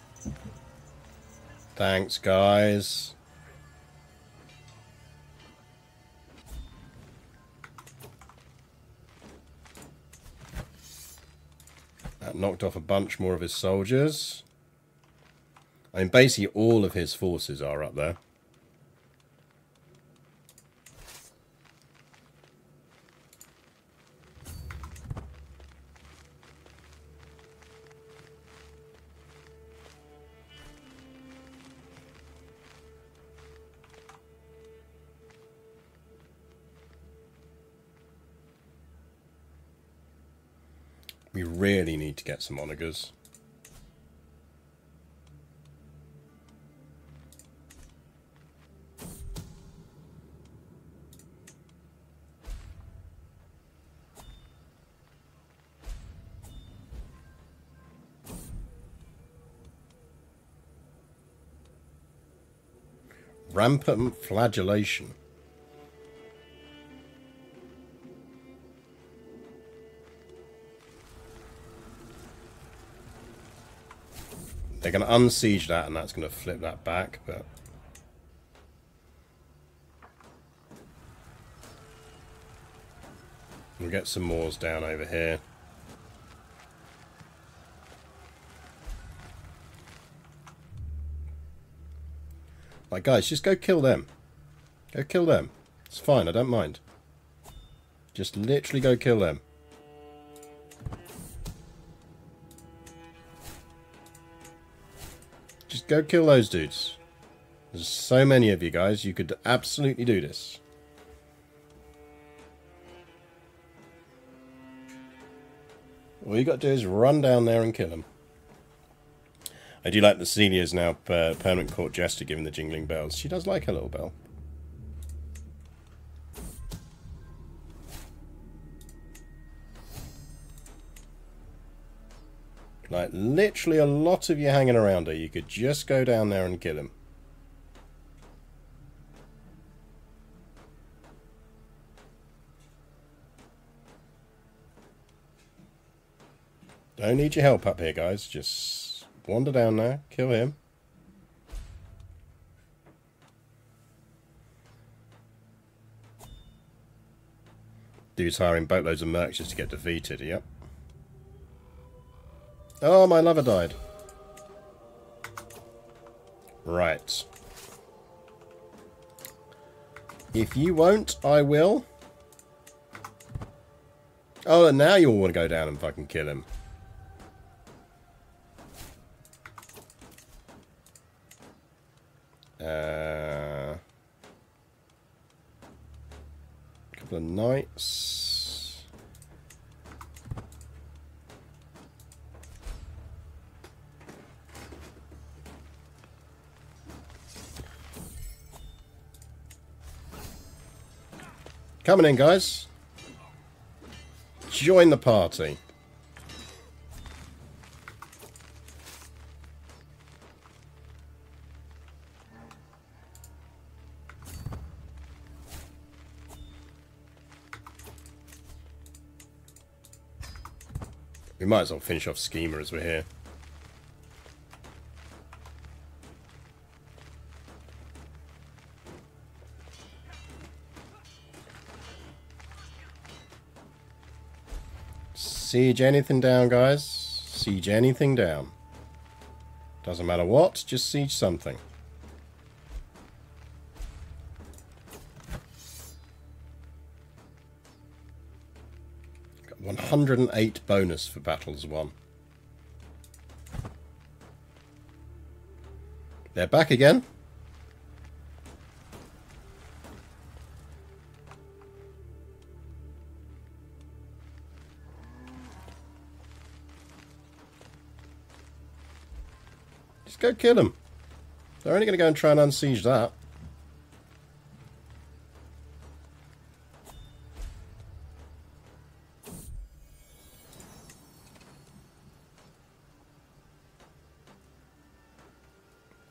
Thanks, guys. That knocked off a bunch more of his soldiers. I mean, basically all of his forces are up there. We really need to get some onagers. Rampant flagellation. They're going to unsiege that, and that's going to flip that back, but... We'll get some Moors down over here. Like, guys, just go kill them. Go kill them. It's fine, I don't mind. Just literally go kill them. Go kill those dudes. There's so many of you guys. You could absolutely do this. All you got to do is run down there and kill them. I do like that Cecilia's now permanent court jester giving the jingling bells. She does like her little bell. Like, literally a lot of you hanging around her. You could just go down there and kill him. Don't need your help up here, guys. Just wander down there. Kill him. Dude's hiring boatloads of mercs just to get defeated. Yep. Oh, my lover died. Right. If you won't, I will. Oh, and now you all want to go down and fucking kill him. A couple of knights. Coming in, guys. Join the party. We might as well finish off Schema as we're here. Siege anything down, guys. Siege anything down. Doesn't matter what, just siege something. Got 108 bonus for battles won. They're back again. Go kill them. They're only going to go and try and unsiege that.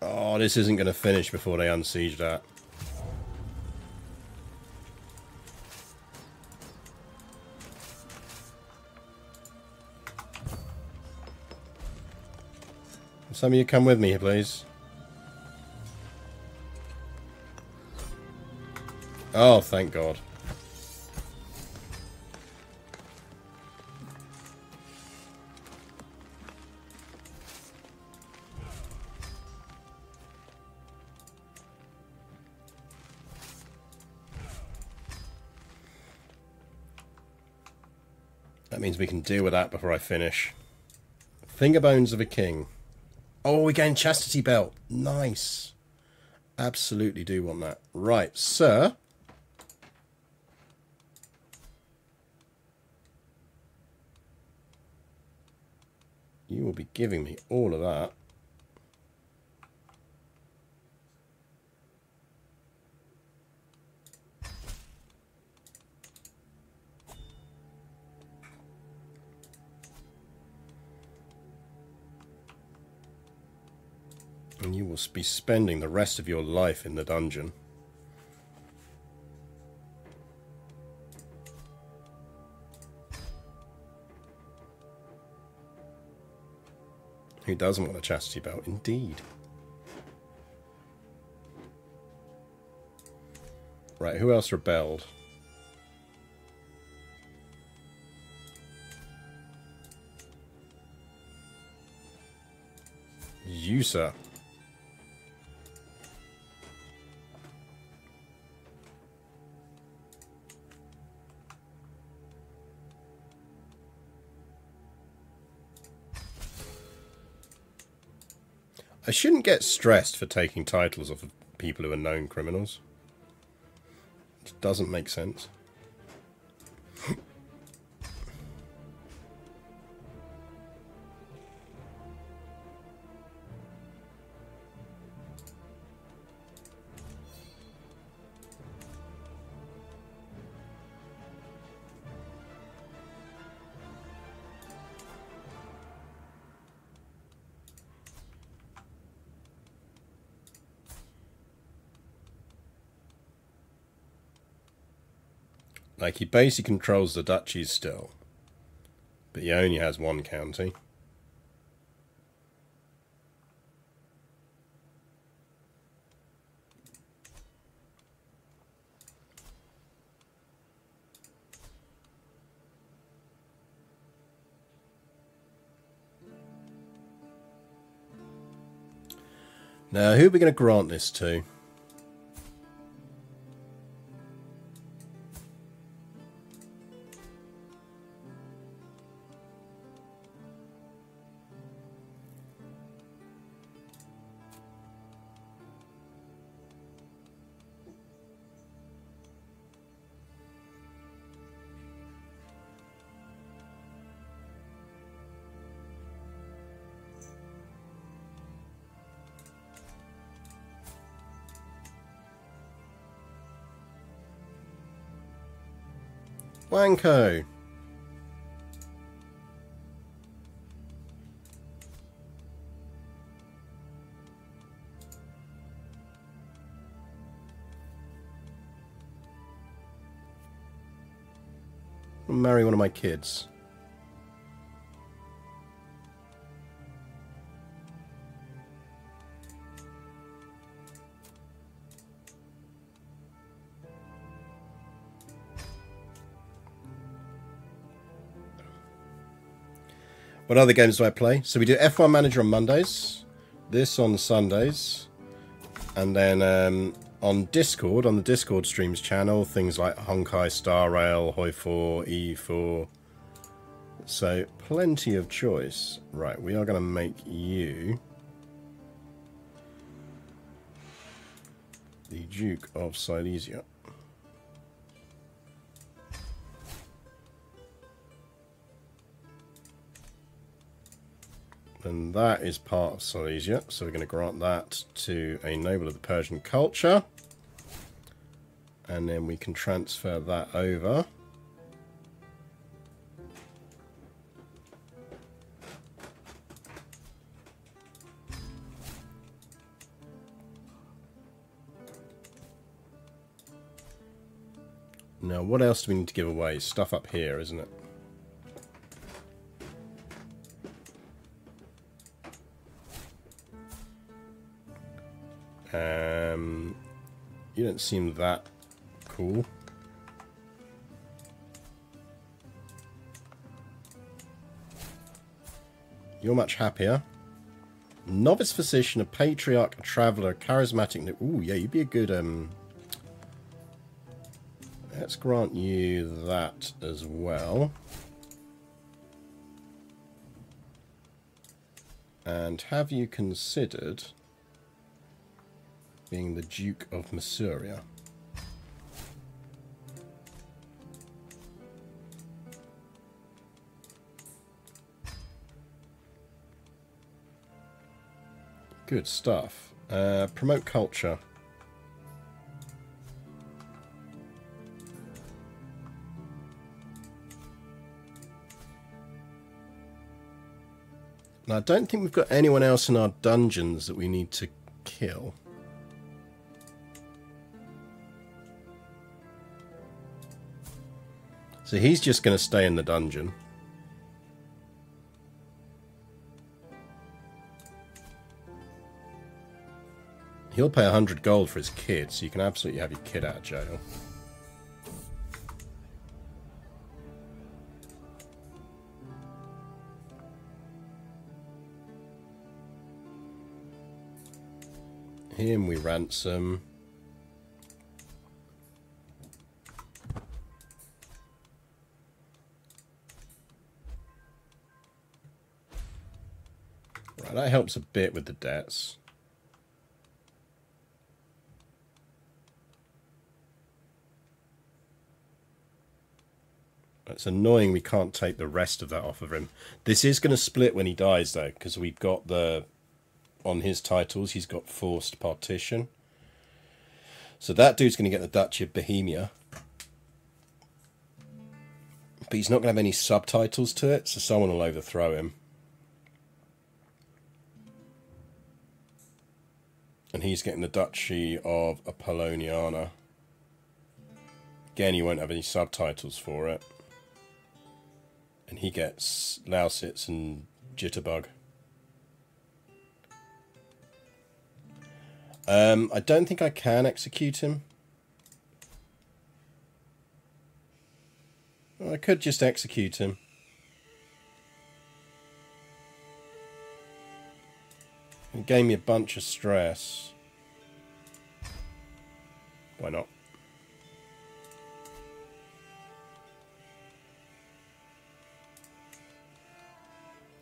Oh, this isn't going to finish before they unsiege that. Some of you come with me, please. Oh, thank God. That means we can deal with that before I finish. Finger bones of a king. Oh, we gain chastity belt. Nice. Absolutely do want that. Right, sir. You will be giving me all of that. And you will be spending the rest of your life in the dungeon. Who doesn't want a chastity belt, indeed? Right, who else rebelled? You, sir. I shouldn't get stressed for taking titles off of people who are known criminals. It doesn't make sense. Like, he basically controls the duchies still, but he only has one county. Now, who are we going to grant this to? Wanko. I'll marry one of my kids. What other games do I play? So we do F1 Manager on Mondays, this on Sundays, and then on Discord, on the Discord streams channel, things like Honkai Star Rail, Hoi 4, E4. So plenty of choice. Right, we are going to make you the Duke of Silesia. And that is part of Silesia, so we're going to grant that to a noble of the Persian culture. And then we can transfer that over. Now, what else do we need to give away? Stuff up here, isn't it? You don't seem that cool. You're much happier. Novice physician, a patriarch, a traveller, a charismatic. Ooh, yeah, you'd be a good. Let's grant you that as well. And have you considered being the Duke of Masuria? Good stuff. Promote culture. Now, I don't think we've got anyone else in our dungeons that we need to kill. So he's just going to stay in the dungeon. He'll pay 100 gold for his kid, so you can absolutely have your kid out of jail. Him we ransom. That helps a bit with the debts. It's annoying we can't take the rest of that off of him. This is going to split when he dies, though, because we've got the... on his titles, he's got forced partition. So that dude's going to get the Duchy of Bohemia. But he's not going to have any subtitles to it, so someone will overthrow him. And he's getting the Duchy of Apolloniana. Again, you won't have any subtitles for it. And he gets Lausitz and Jitterbug. I don't think I can execute him. I could just execute him. It gave me a bunch of stress. Why not?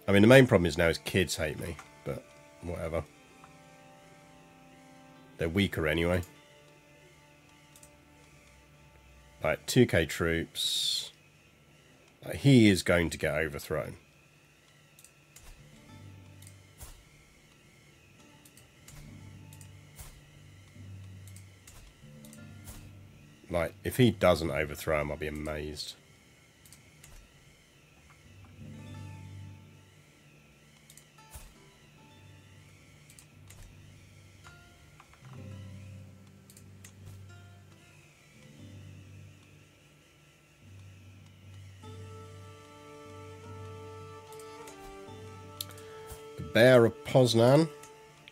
I mean, the main problem is now his kids hate me, but whatever. They're weaker anyway. Like, 2k troops. Like, he is going to get overthrown. Like, if he doesn't overthrow him, I'll be amazed. The Bear of Poznan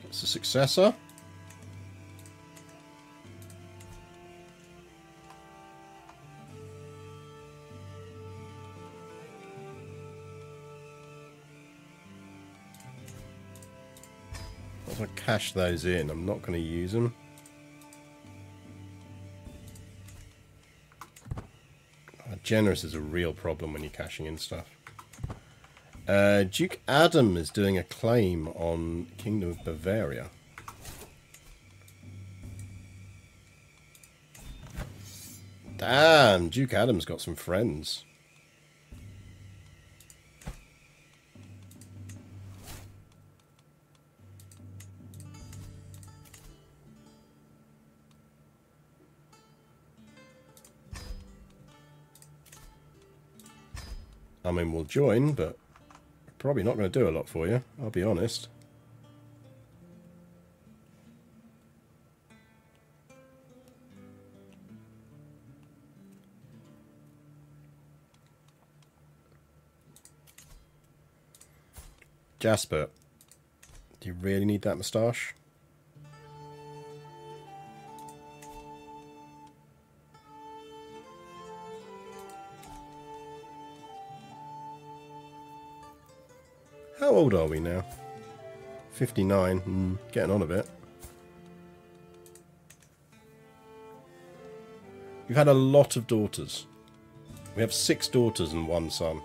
gets the successor. I'm going to cash those in. I'm not going to use them. Generous is a real problem when you're cashing in stuff. Duke Adam is doing a claim on Kingdom of Bavaria. Damn, Duke Adam's got some friends. I mean, we'll join, but probably not going to do a lot for you, I'll be honest. Jasper, do you really need that moustache? How old are we now? 59. Getting on a bit. You've had a lot of daughters. We have 6 daughters and 1 son.